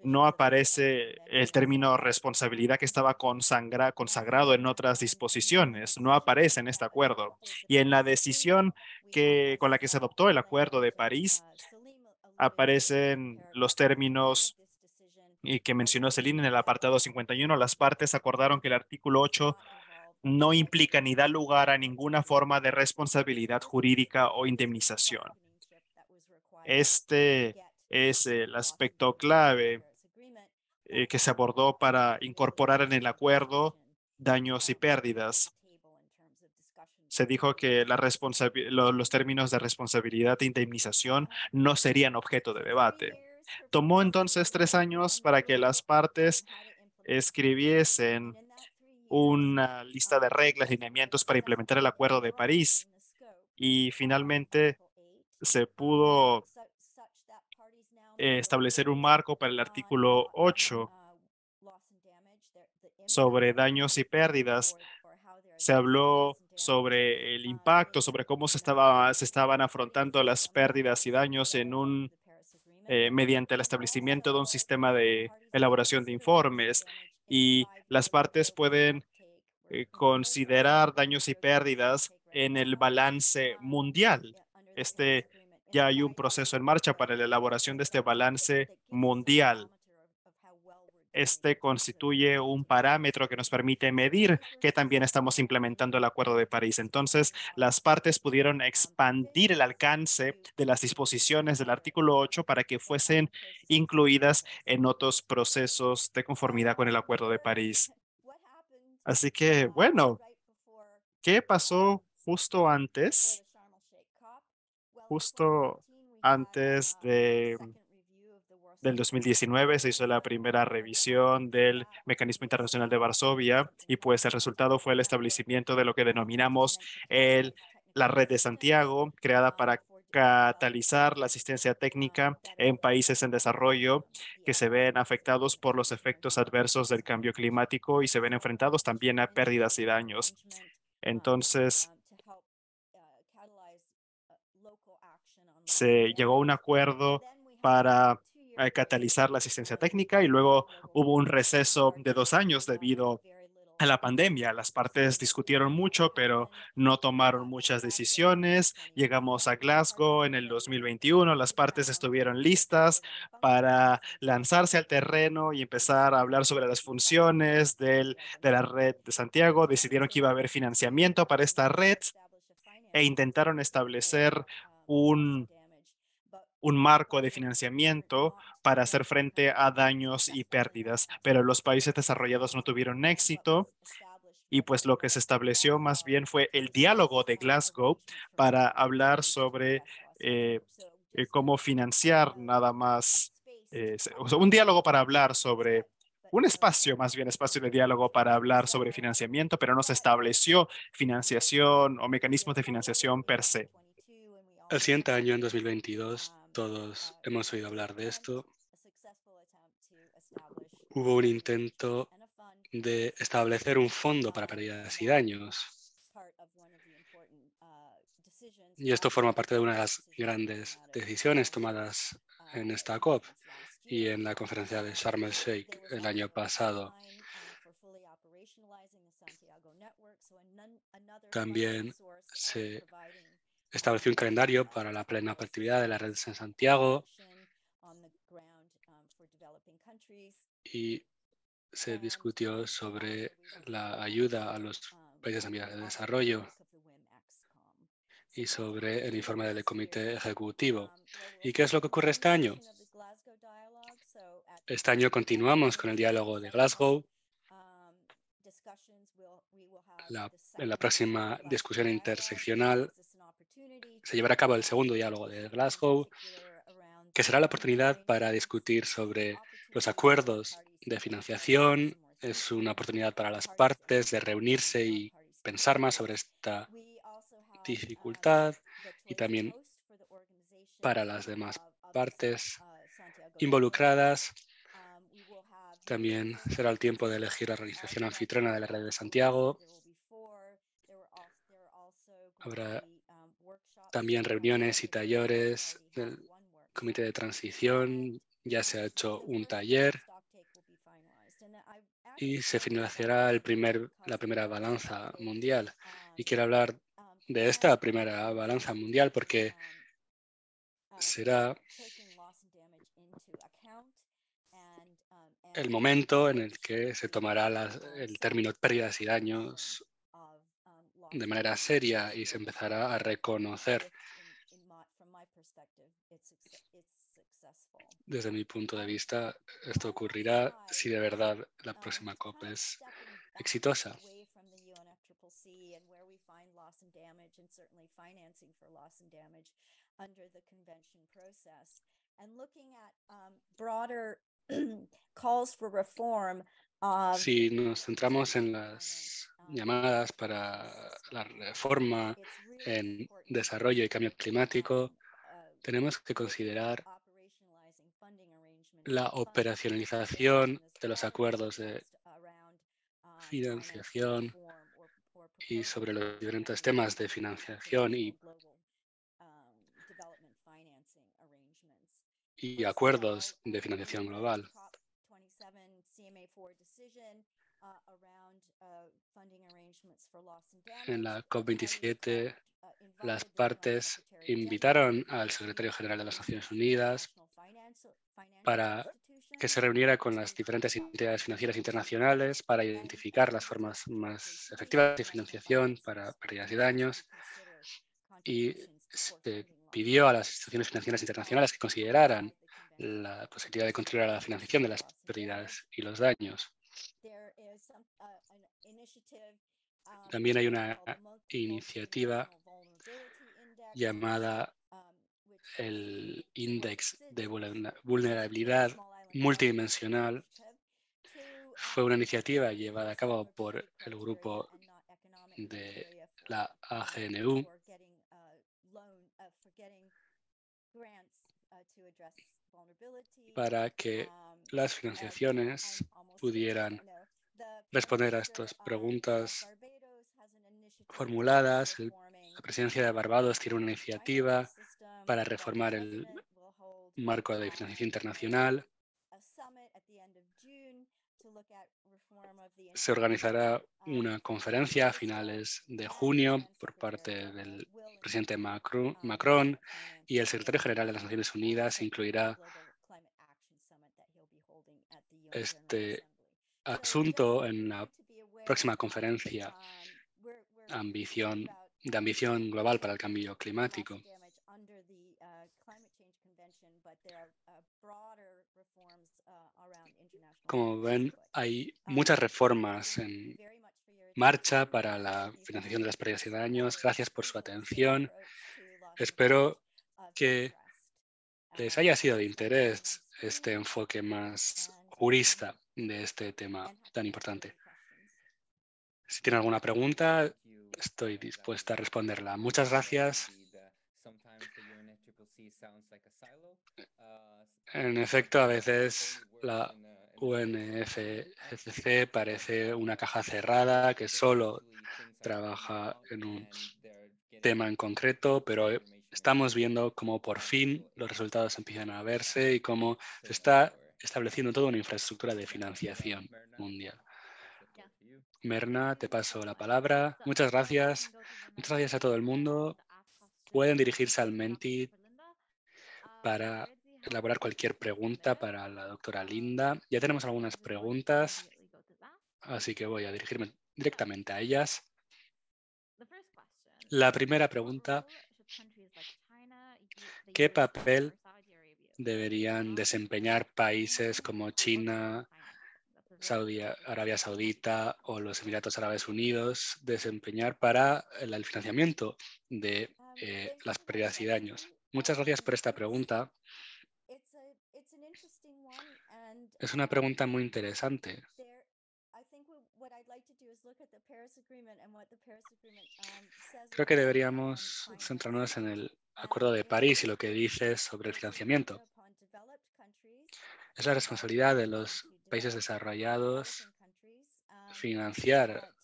no aparece el término responsabilidad que estaba consagra, consagrado en otras disposiciones. No aparece en este acuerdo. Y en la decisión que, con la que se adoptó el Acuerdo de París, aparecen los términos y que mencionó Celine en el apartado cincuenta y uno, las partes acordaron que el artículo ocho no implica ni da lugar a ninguna forma de responsabilidad jurídica o indemnización. Este es el aspecto clave eh, que se abordó para incorporar en el acuerdo daños y pérdidas. Se dijo que la lo, los términos de responsabilidad e indemnización no serían objeto de debate. Tomó entonces tres años para que las partes escribiesen una lista de reglas, lineamientos para implementar el Acuerdo de París, y finalmente se pudo establecer un marco para el artículo ocho sobre daños y pérdidas. Se habló sobre el impacto, sobre cómo se, estaba, se estaban afrontando las pérdidas y daños en un, eh, mediante el establecimiento de un sistema de elaboración de informes. Y las partes pueden eh, considerar daños y pérdidas en el balance mundial. Este, ya hay un proceso en marcha para la elaboración de este balance mundial. Este constituye un parámetro que nos permite medir que también estamos implementando el Acuerdo de París. Entonces, las partes pudieron expandir el alcance de las disposiciones del artículo ocho para que fuesen incluidas en otros procesos de conformidad con el Acuerdo de París. Así que, bueno, ¿qué pasó justo antes? Justo antes de... del dos mil diecinueve se hizo la primera revisión del Mecanismo Internacional de Varsovia y pues el resultado fue el establecimiento de lo que denominamos el, la Red de Santiago, creada para catalizar la asistencia técnica en países en desarrollo que se ven afectados por los efectos adversos del cambio climático y se ven enfrentados también a pérdidas y daños. Entonces, se llegó a un acuerdo para a catalizar la asistencia técnica y luego hubo un receso de dos años debido a la pandemia. Las partes discutieron mucho, pero no tomaron muchas decisiones. Llegamos a Glasgow en el dos mil veintiuno. Las partes estuvieron listas para lanzarse al terreno y empezar a hablar sobre las funciones del, de la Red de Santiago. Decidieron que iba a haber financiamiento para esta red e intentaron establecer un un marco de financiamiento para hacer frente a daños y pérdidas, pero los países desarrollados no tuvieron éxito y pues lo que se estableció más bien fue el diálogo de Glasgow para hablar sobre eh, cómo financiar nada más, eh, un diálogo para hablar sobre un espacio, más bien espacio de diálogo para hablar sobre financiamiento, pero no se estableció financiación o mecanismos de financiación per se. El siguiente año, en dos mil veintidós, todos hemos oído hablar de esto. Hubo un intento de establecer un fondo para pérdidas y daños. Y esto forma parte de una de las grandes decisiones tomadas en esta COP y en la conferencia de Sharm el Sheikh el año pasado. También se estableció un calendario para la plena operatividad de la Red en Santiago y se discutió sobre la ayuda a los países en vías de desarrollo y sobre el informe del Comité Ejecutivo. ¿Y qué es lo que ocurre este año? Este año continuamos con el diálogo de Glasgow. La, en la próxima discusión interseccional se llevará a cabo el segundo diálogo de Glasgow, que será la oportunidad para discutir sobre los acuerdos de financiación. Es una oportunidad para las partes de reunirse y pensar más sobre esta dificultad y también para las demás partes involucradas. También será el tiempo de elegir la organización anfitriona de la Red de Santiago. Habrá también reuniones y talleres del Comité de Transición. Ya se ha hecho un taller y se financiará el primer, la primera balanza mundial. Y quiero hablar de esta primera balanza mundial porque será el momento en el que se tomará las, el término pérdidas y daños de manera seria y se empezará a reconocer. Desde mi punto de vista, esto ocurrirá si de verdad la próxima COP es exitosa. calls for reform of... Si nos centramos en las llamadas para la reforma en desarrollo y cambio climático, tenemos que considerar la operacionalización de los acuerdos de financiación y sobre los diferentes temas de financiación y, y acuerdos de financiación global. En la COP veintisiete, las partes invitaron al secretario general de las Naciones Unidas para que se reuniera con las diferentes entidades financieras internacionales para identificar las formas más efectivas de financiación para pérdidas y daños, y se pidió a las instituciones financieras internacionales que consideraran la posibilidad de contribuir a la financiación de las pérdidas y los daños. También hay una iniciativa llamada el Índice de Vulnerabilidad Multidimensional. Fue una iniciativa llevada a cabo por el grupo de la A G N U para que las financiaciones pudieran responder a estas preguntas formuladas. La presidencia de Barbados tiene una iniciativa para reformar el marco de financiación internacional. Se organizará una conferencia a finales de junio por parte del presidente Macron, y el secretario general de las Naciones Unidas incluirá este asunto en la próxima conferencia ambición, de ambición global para el cambio climático. Como ven, hay muchas reformas en marcha para la financiación de las pérdidas y daños. Gracias por su atención. Espero que les haya sido de interés este enfoque más jurista de este tema tan importante. Si tienen alguna pregunta, estoy dispuesta a responderla. Muchas gracias. En efecto, a veces la U N F C C parece una caja cerrada que solo trabaja en un tema en concreto, pero estamos viendo cómo por fin los resultados empiezan a verse y cómo se está estableciendo toda una infraestructura de financiación mundial. Merna, te paso la palabra. Muchas gracias. Muchas gracias a todo el mundo. Pueden dirigirse al Menti para elaborar cualquier pregunta para la doctora Linda. Ya tenemos algunas preguntas, así que voy a dirigirme directamente a ellas. La primera pregunta: ¿qué papel deberían desempeñar países como China, Saudi, Arabia Saudita o los Emiratos Árabes Unidos desempeñar para el financiamiento de eh, las pérdidas y daños? Muchas gracias por esta pregunta. Es una pregunta muy interesante. Creo que deberíamos centrarnos en el Acuerdo de París y lo que dice sobre el financiamiento. Es la responsabilidad de los países desarrollados financiar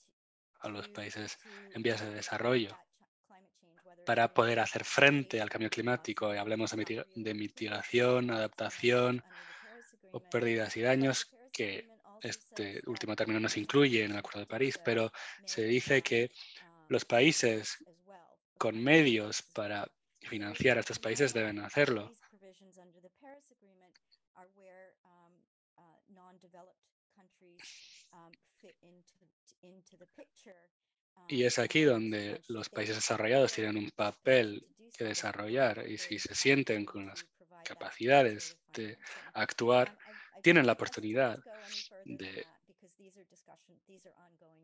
a los países en vías de desarrollo para poder hacer frente al cambio climático. Y hablemos de, mitig de mitigación, adaptación o pérdidas y daños, que este último término no se incluye en el Acuerdo de París, pero se dice que los países con medios para financiar a estos países deben hacerlo. Y es aquí donde los países desarrollados tienen un papel que desarrollar, y si se sienten con las capacidades de actuar, tienen la oportunidad de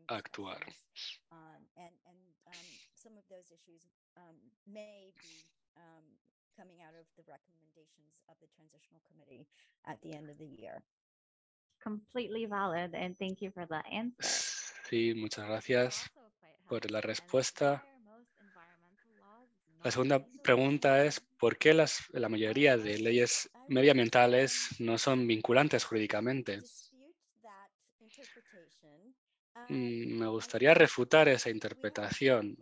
actuar. coming out of the recommendations of the Transitional Committee at the end of the year. Completely valid, and thank you for the answer. Sí, muchas gracias por la respuesta. La segunda pregunta es, ¿por qué las, la mayoría de leyes medioambientales no son vinculantes jurídicamente? Me gustaría refutar esa interpretación,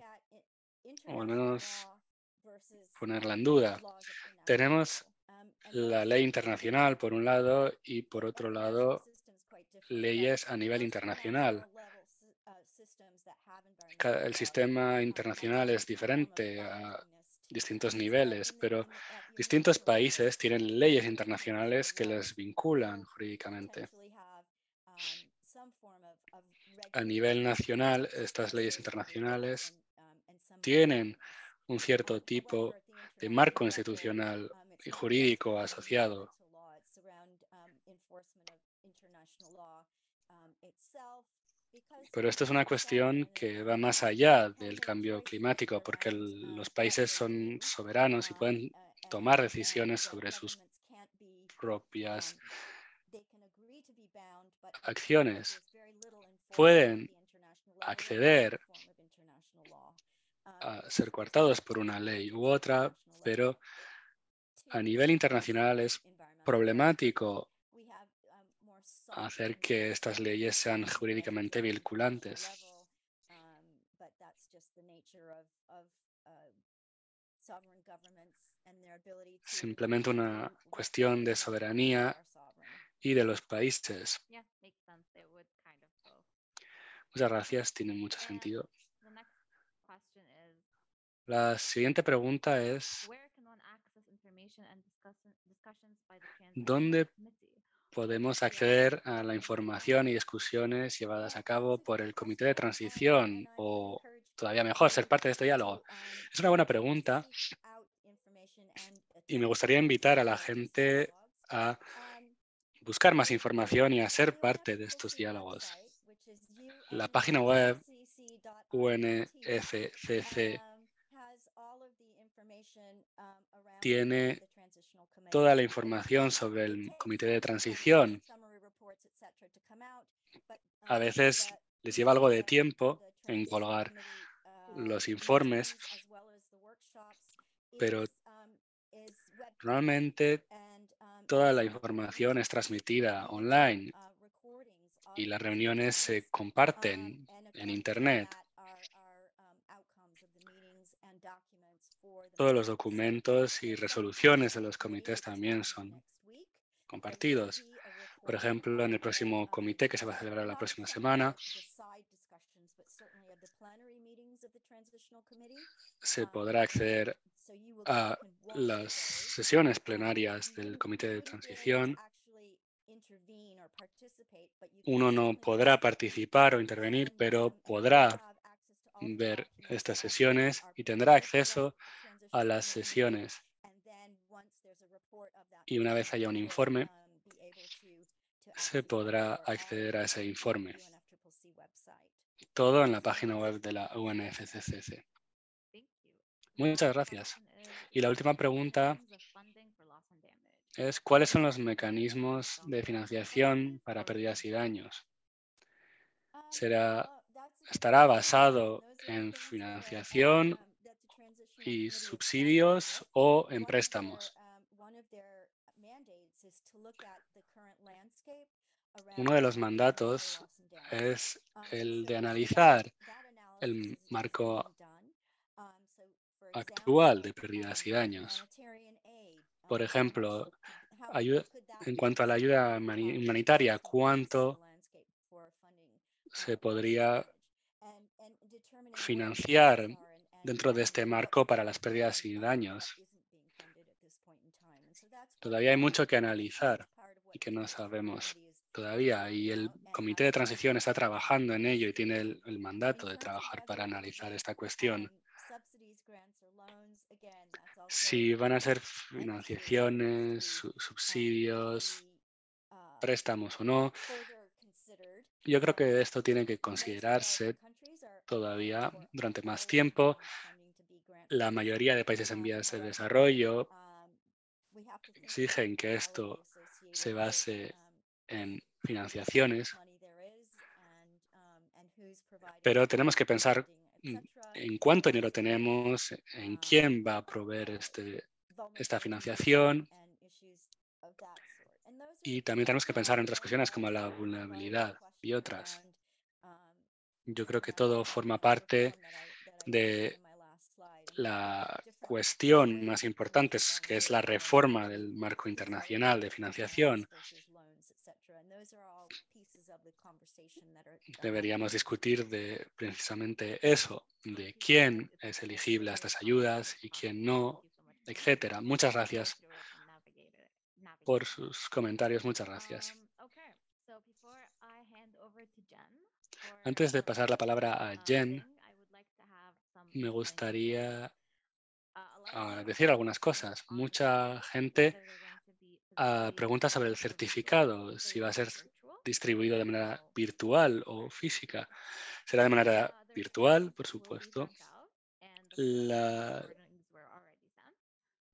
o al menos ponerla en duda. Tenemos la ley internacional por un lado y por otro lado leyes a nivel internacional. El sistema internacional es diferente a distintos niveles, pero distintos países tienen leyes internacionales que les vinculan jurídicamente. A nivel nacional, estas leyes internacionales tienen un cierto tipo de marco institucional y jurídico asociado. Pero esto es una cuestión que va más allá del cambio climático, porque el, los países son soberanos y pueden tomar decisiones sobre sus propias acciones. Pueden acceder a ser coartados por una ley u otra, pero a nivel internacional es problemático hacer que estas leyes sean jurídicamente vinculantes. Simplemente una cuestión de soberanía y de los países. Muchas gracias, tiene mucho sentido. La siguiente pregunta es, ¿dónde podemos acceder a la información y discusiones llevadas a cabo por el Comité de Transición o, todavía mejor, ser parte de este diálogo? Es una buena pregunta y me gustaría invitar a la gente a buscar más información y a ser parte de estos diálogos. La página web U N F C C tiene toda la información sobre el Comité de Transición. A veces les lleva algo de tiempo en colgar los informes, pero normalmente toda la información es transmitida online y las reuniones se comparten en Internet. Todos los documentos y resoluciones de los comités también son compartidos. Por ejemplo, en el próximo comité que se va a celebrar la próxima semana, se podrá acceder a las sesiones plenarias del Comité de Transición. Uno no podrá participar o intervenir, pero podrá ver estas sesiones y tendrá acceso a las sesiones. Y una vez haya un informe, se podrá acceder a ese informe. Todo en la página web de la U N F C C C. Muchas gracias. Y la última pregunta es, ¿cuáles son los mecanismos de financiación para pérdidas y daños? ¿Será, estará basado en financiación y subsidios o en préstamos? Uno de los mandatos es el de analizar el marco actual de pérdidas y daños. Por ejemplo, ayuda, en cuanto a la ayuda humanitaria, ¿cuánto se podría financiar dentro de este marco para las pérdidas y daños? Todavía hay mucho que analizar y que no sabemos todavía. Y el Comité de Transición está trabajando en ello y tiene el, el mandato de trabajar para analizar esta cuestión. Si van a ser financiaciones, subsidios, préstamos o no, yo creo que esto tiene que considerarse todavía durante más tiempo la mayoría de países en vías de desarrollo exigen que esto se base en financiaciones, pero tenemos que pensar en cuánto dinero tenemos, en quién va a proveer este, esta financiación, y también tenemos que pensar en otras cuestiones como la vulnerabilidad y otras. Yo creo que todo forma parte de la cuestión más importante, que es la reforma del marco internacional de financiación. Deberíamos discutir de precisamente eso, de quién es elegible a estas ayudas y quién no, etcétera. Muchas gracias por sus comentarios. Muchas gracias. Antes de pasar la palabra a Jen, me gustaría decir algunas cosas. Mucha gente pregunta sobre el certificado, si va a ser distribuido de manera virtual o física. Será de manera virtual, por supuesto. La,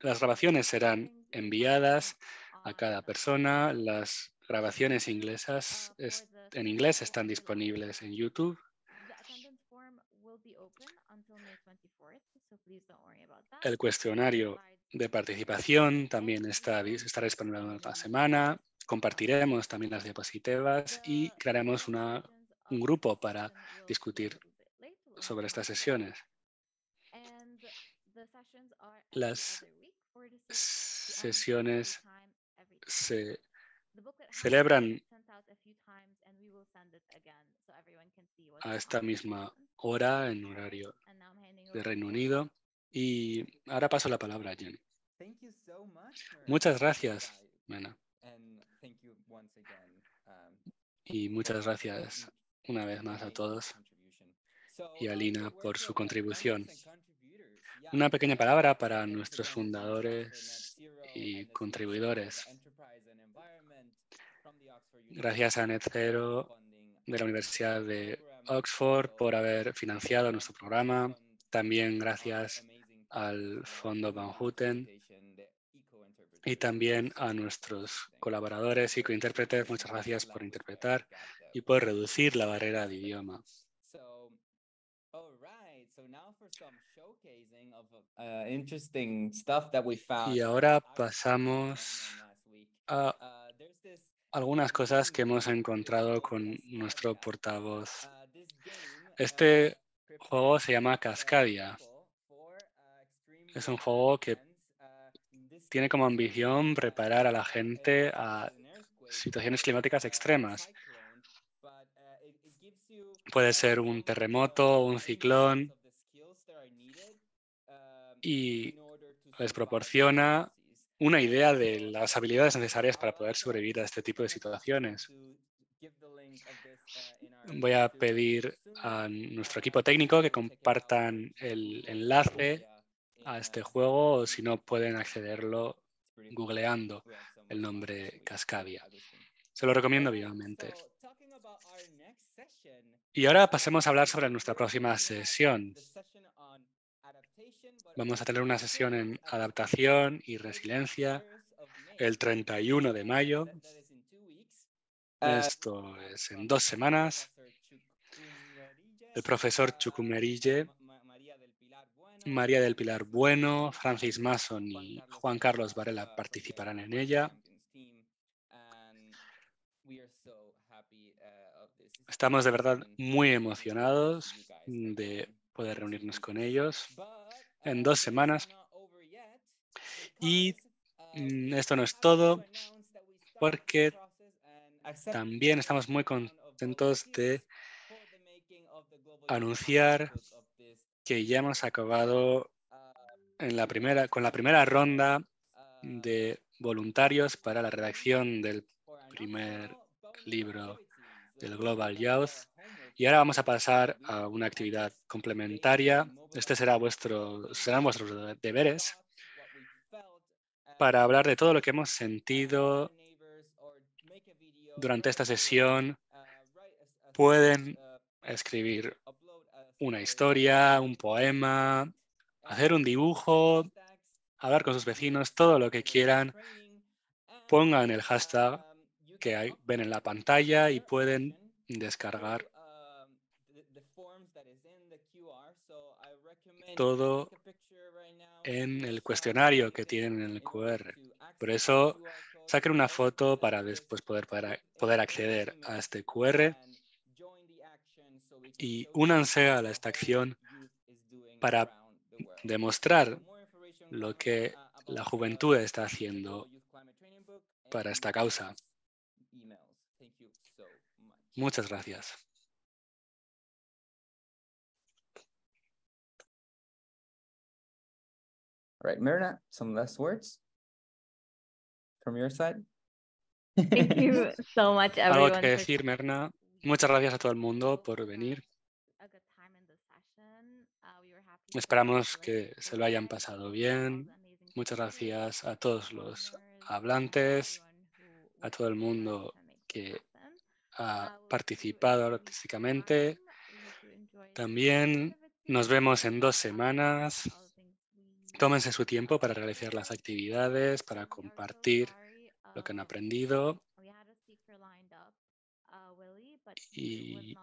las grabaciones serán enviadas a cada persona. Las grabaciones inglesas es, en inglés están disponibles en YouTube. El cuestionario de participación también está, estará disponible durante la semana. Compartiremos también las diapositivas y crearemos una, un grupo para discutir sobre estas sesiones. Las sesiones se celebran a esta misma hora en horario de Reino Unido. Y ahora paso la palabra a Jen. Muchas gracias, Merna. Y muchas gracias una vez más a todos y a Lina por su contribución. Una pequeña palabra para nuestros fundadores y contribuidores. Gracias a Net Zero de la Universidad de Oxford por haber financiado nuestro programa. También gracias al Fondo Van Houten y también a nuestros colaboradores y cointérpretes. Muchas gracias por interpretar y por reducir la barrera de idioma. Y ahora pasamos a algunas cosas que hemos encontrado con nuestro portavoz. Este juego se llama Cascadia. Es un juego que tiene como ambición preparar a la gente a situaciones climáticas extremas. Puede ser un terremoto, un ciclón, y les proporciona una idea de las habilidades necesarias para poder sobrevivir a este tipo de situaciones. Voy a pedir a nuestro equipo técnico que compartan el enlace a este juego, o si no pueden accederlo googleando el nombre Cascadia. Se lo recomiendo vivamente. Y ahora pasemos a hablar sobre nuestra próxima sesión. Vamos a tener una sesión en adaptación y resiliencia el treinta y uno de mayo. Esto es en dos semanas. El profesor Chukumerille, María del Pilar Bueno, Francis Mason y Juan Carlos Varela participarán en ella. Estamos de verdad muy emocionados de poder reunirnos con ellos en dos semanas. Y esto no es todo, porque también estamos muy contentos de anunciar que ya hemos acabado en la primera, con la primera ronda de voluntarios para la redacción del primer libro del Global Youth. Y ahora vamos a pasar a una actividad complementaria. Este será vuestro, serán vuestros deberes para hablar de todo lo que hemos sentido durante esta sesión. Pueden escribir una historia, un poema, hacer un dibujo, hablar con sus vecinos, todo lo que quieran. Pongan el hashtag que hay, ven en la pantalla y pueden descargar todo en el cuestionario que tienen en el cu erre. Por eso, saquen una foto para después poder, para poder acceder a este cu erre y únanse a esta acción para demostrar lo que la juventud está haciendo para esta causa. Muchas gracias. All right, Merna, some last words from your side. Thank you so much, everyone. Algo que decir, Merna. Muchas gracias a todo el mundo por venir. Esperamos que se lo hayan pasado bien. Muchas gracias a todos los hablantes, a todo el mundo que ha participado artísticamente. También nos vemos en dos semanas. Tómense su tiempo para realizar las actividades, para compartir lo que han aprendido. Y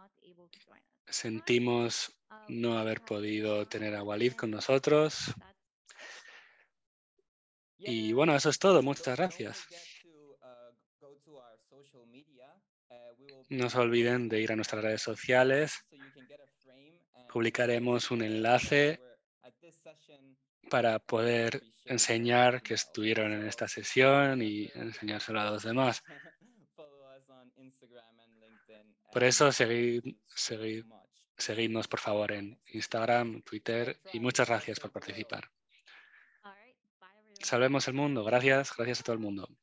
sentimos no haber podido tener a Walid con nosotros. Y bueno, eso es todo. Muchas gracias. No se olviden de ir a nuestras redes sociales. Publicaremos un enlace para poder enseñar que estuvieron en esta sesión y enseñárselo a los demás. Por eso, seguid, seguid, seguidnos, por favor, en Instagram, Twitter, y muchas gracias por participar. Salvemos el mundo. Gracias. Gracias a todo el mundo.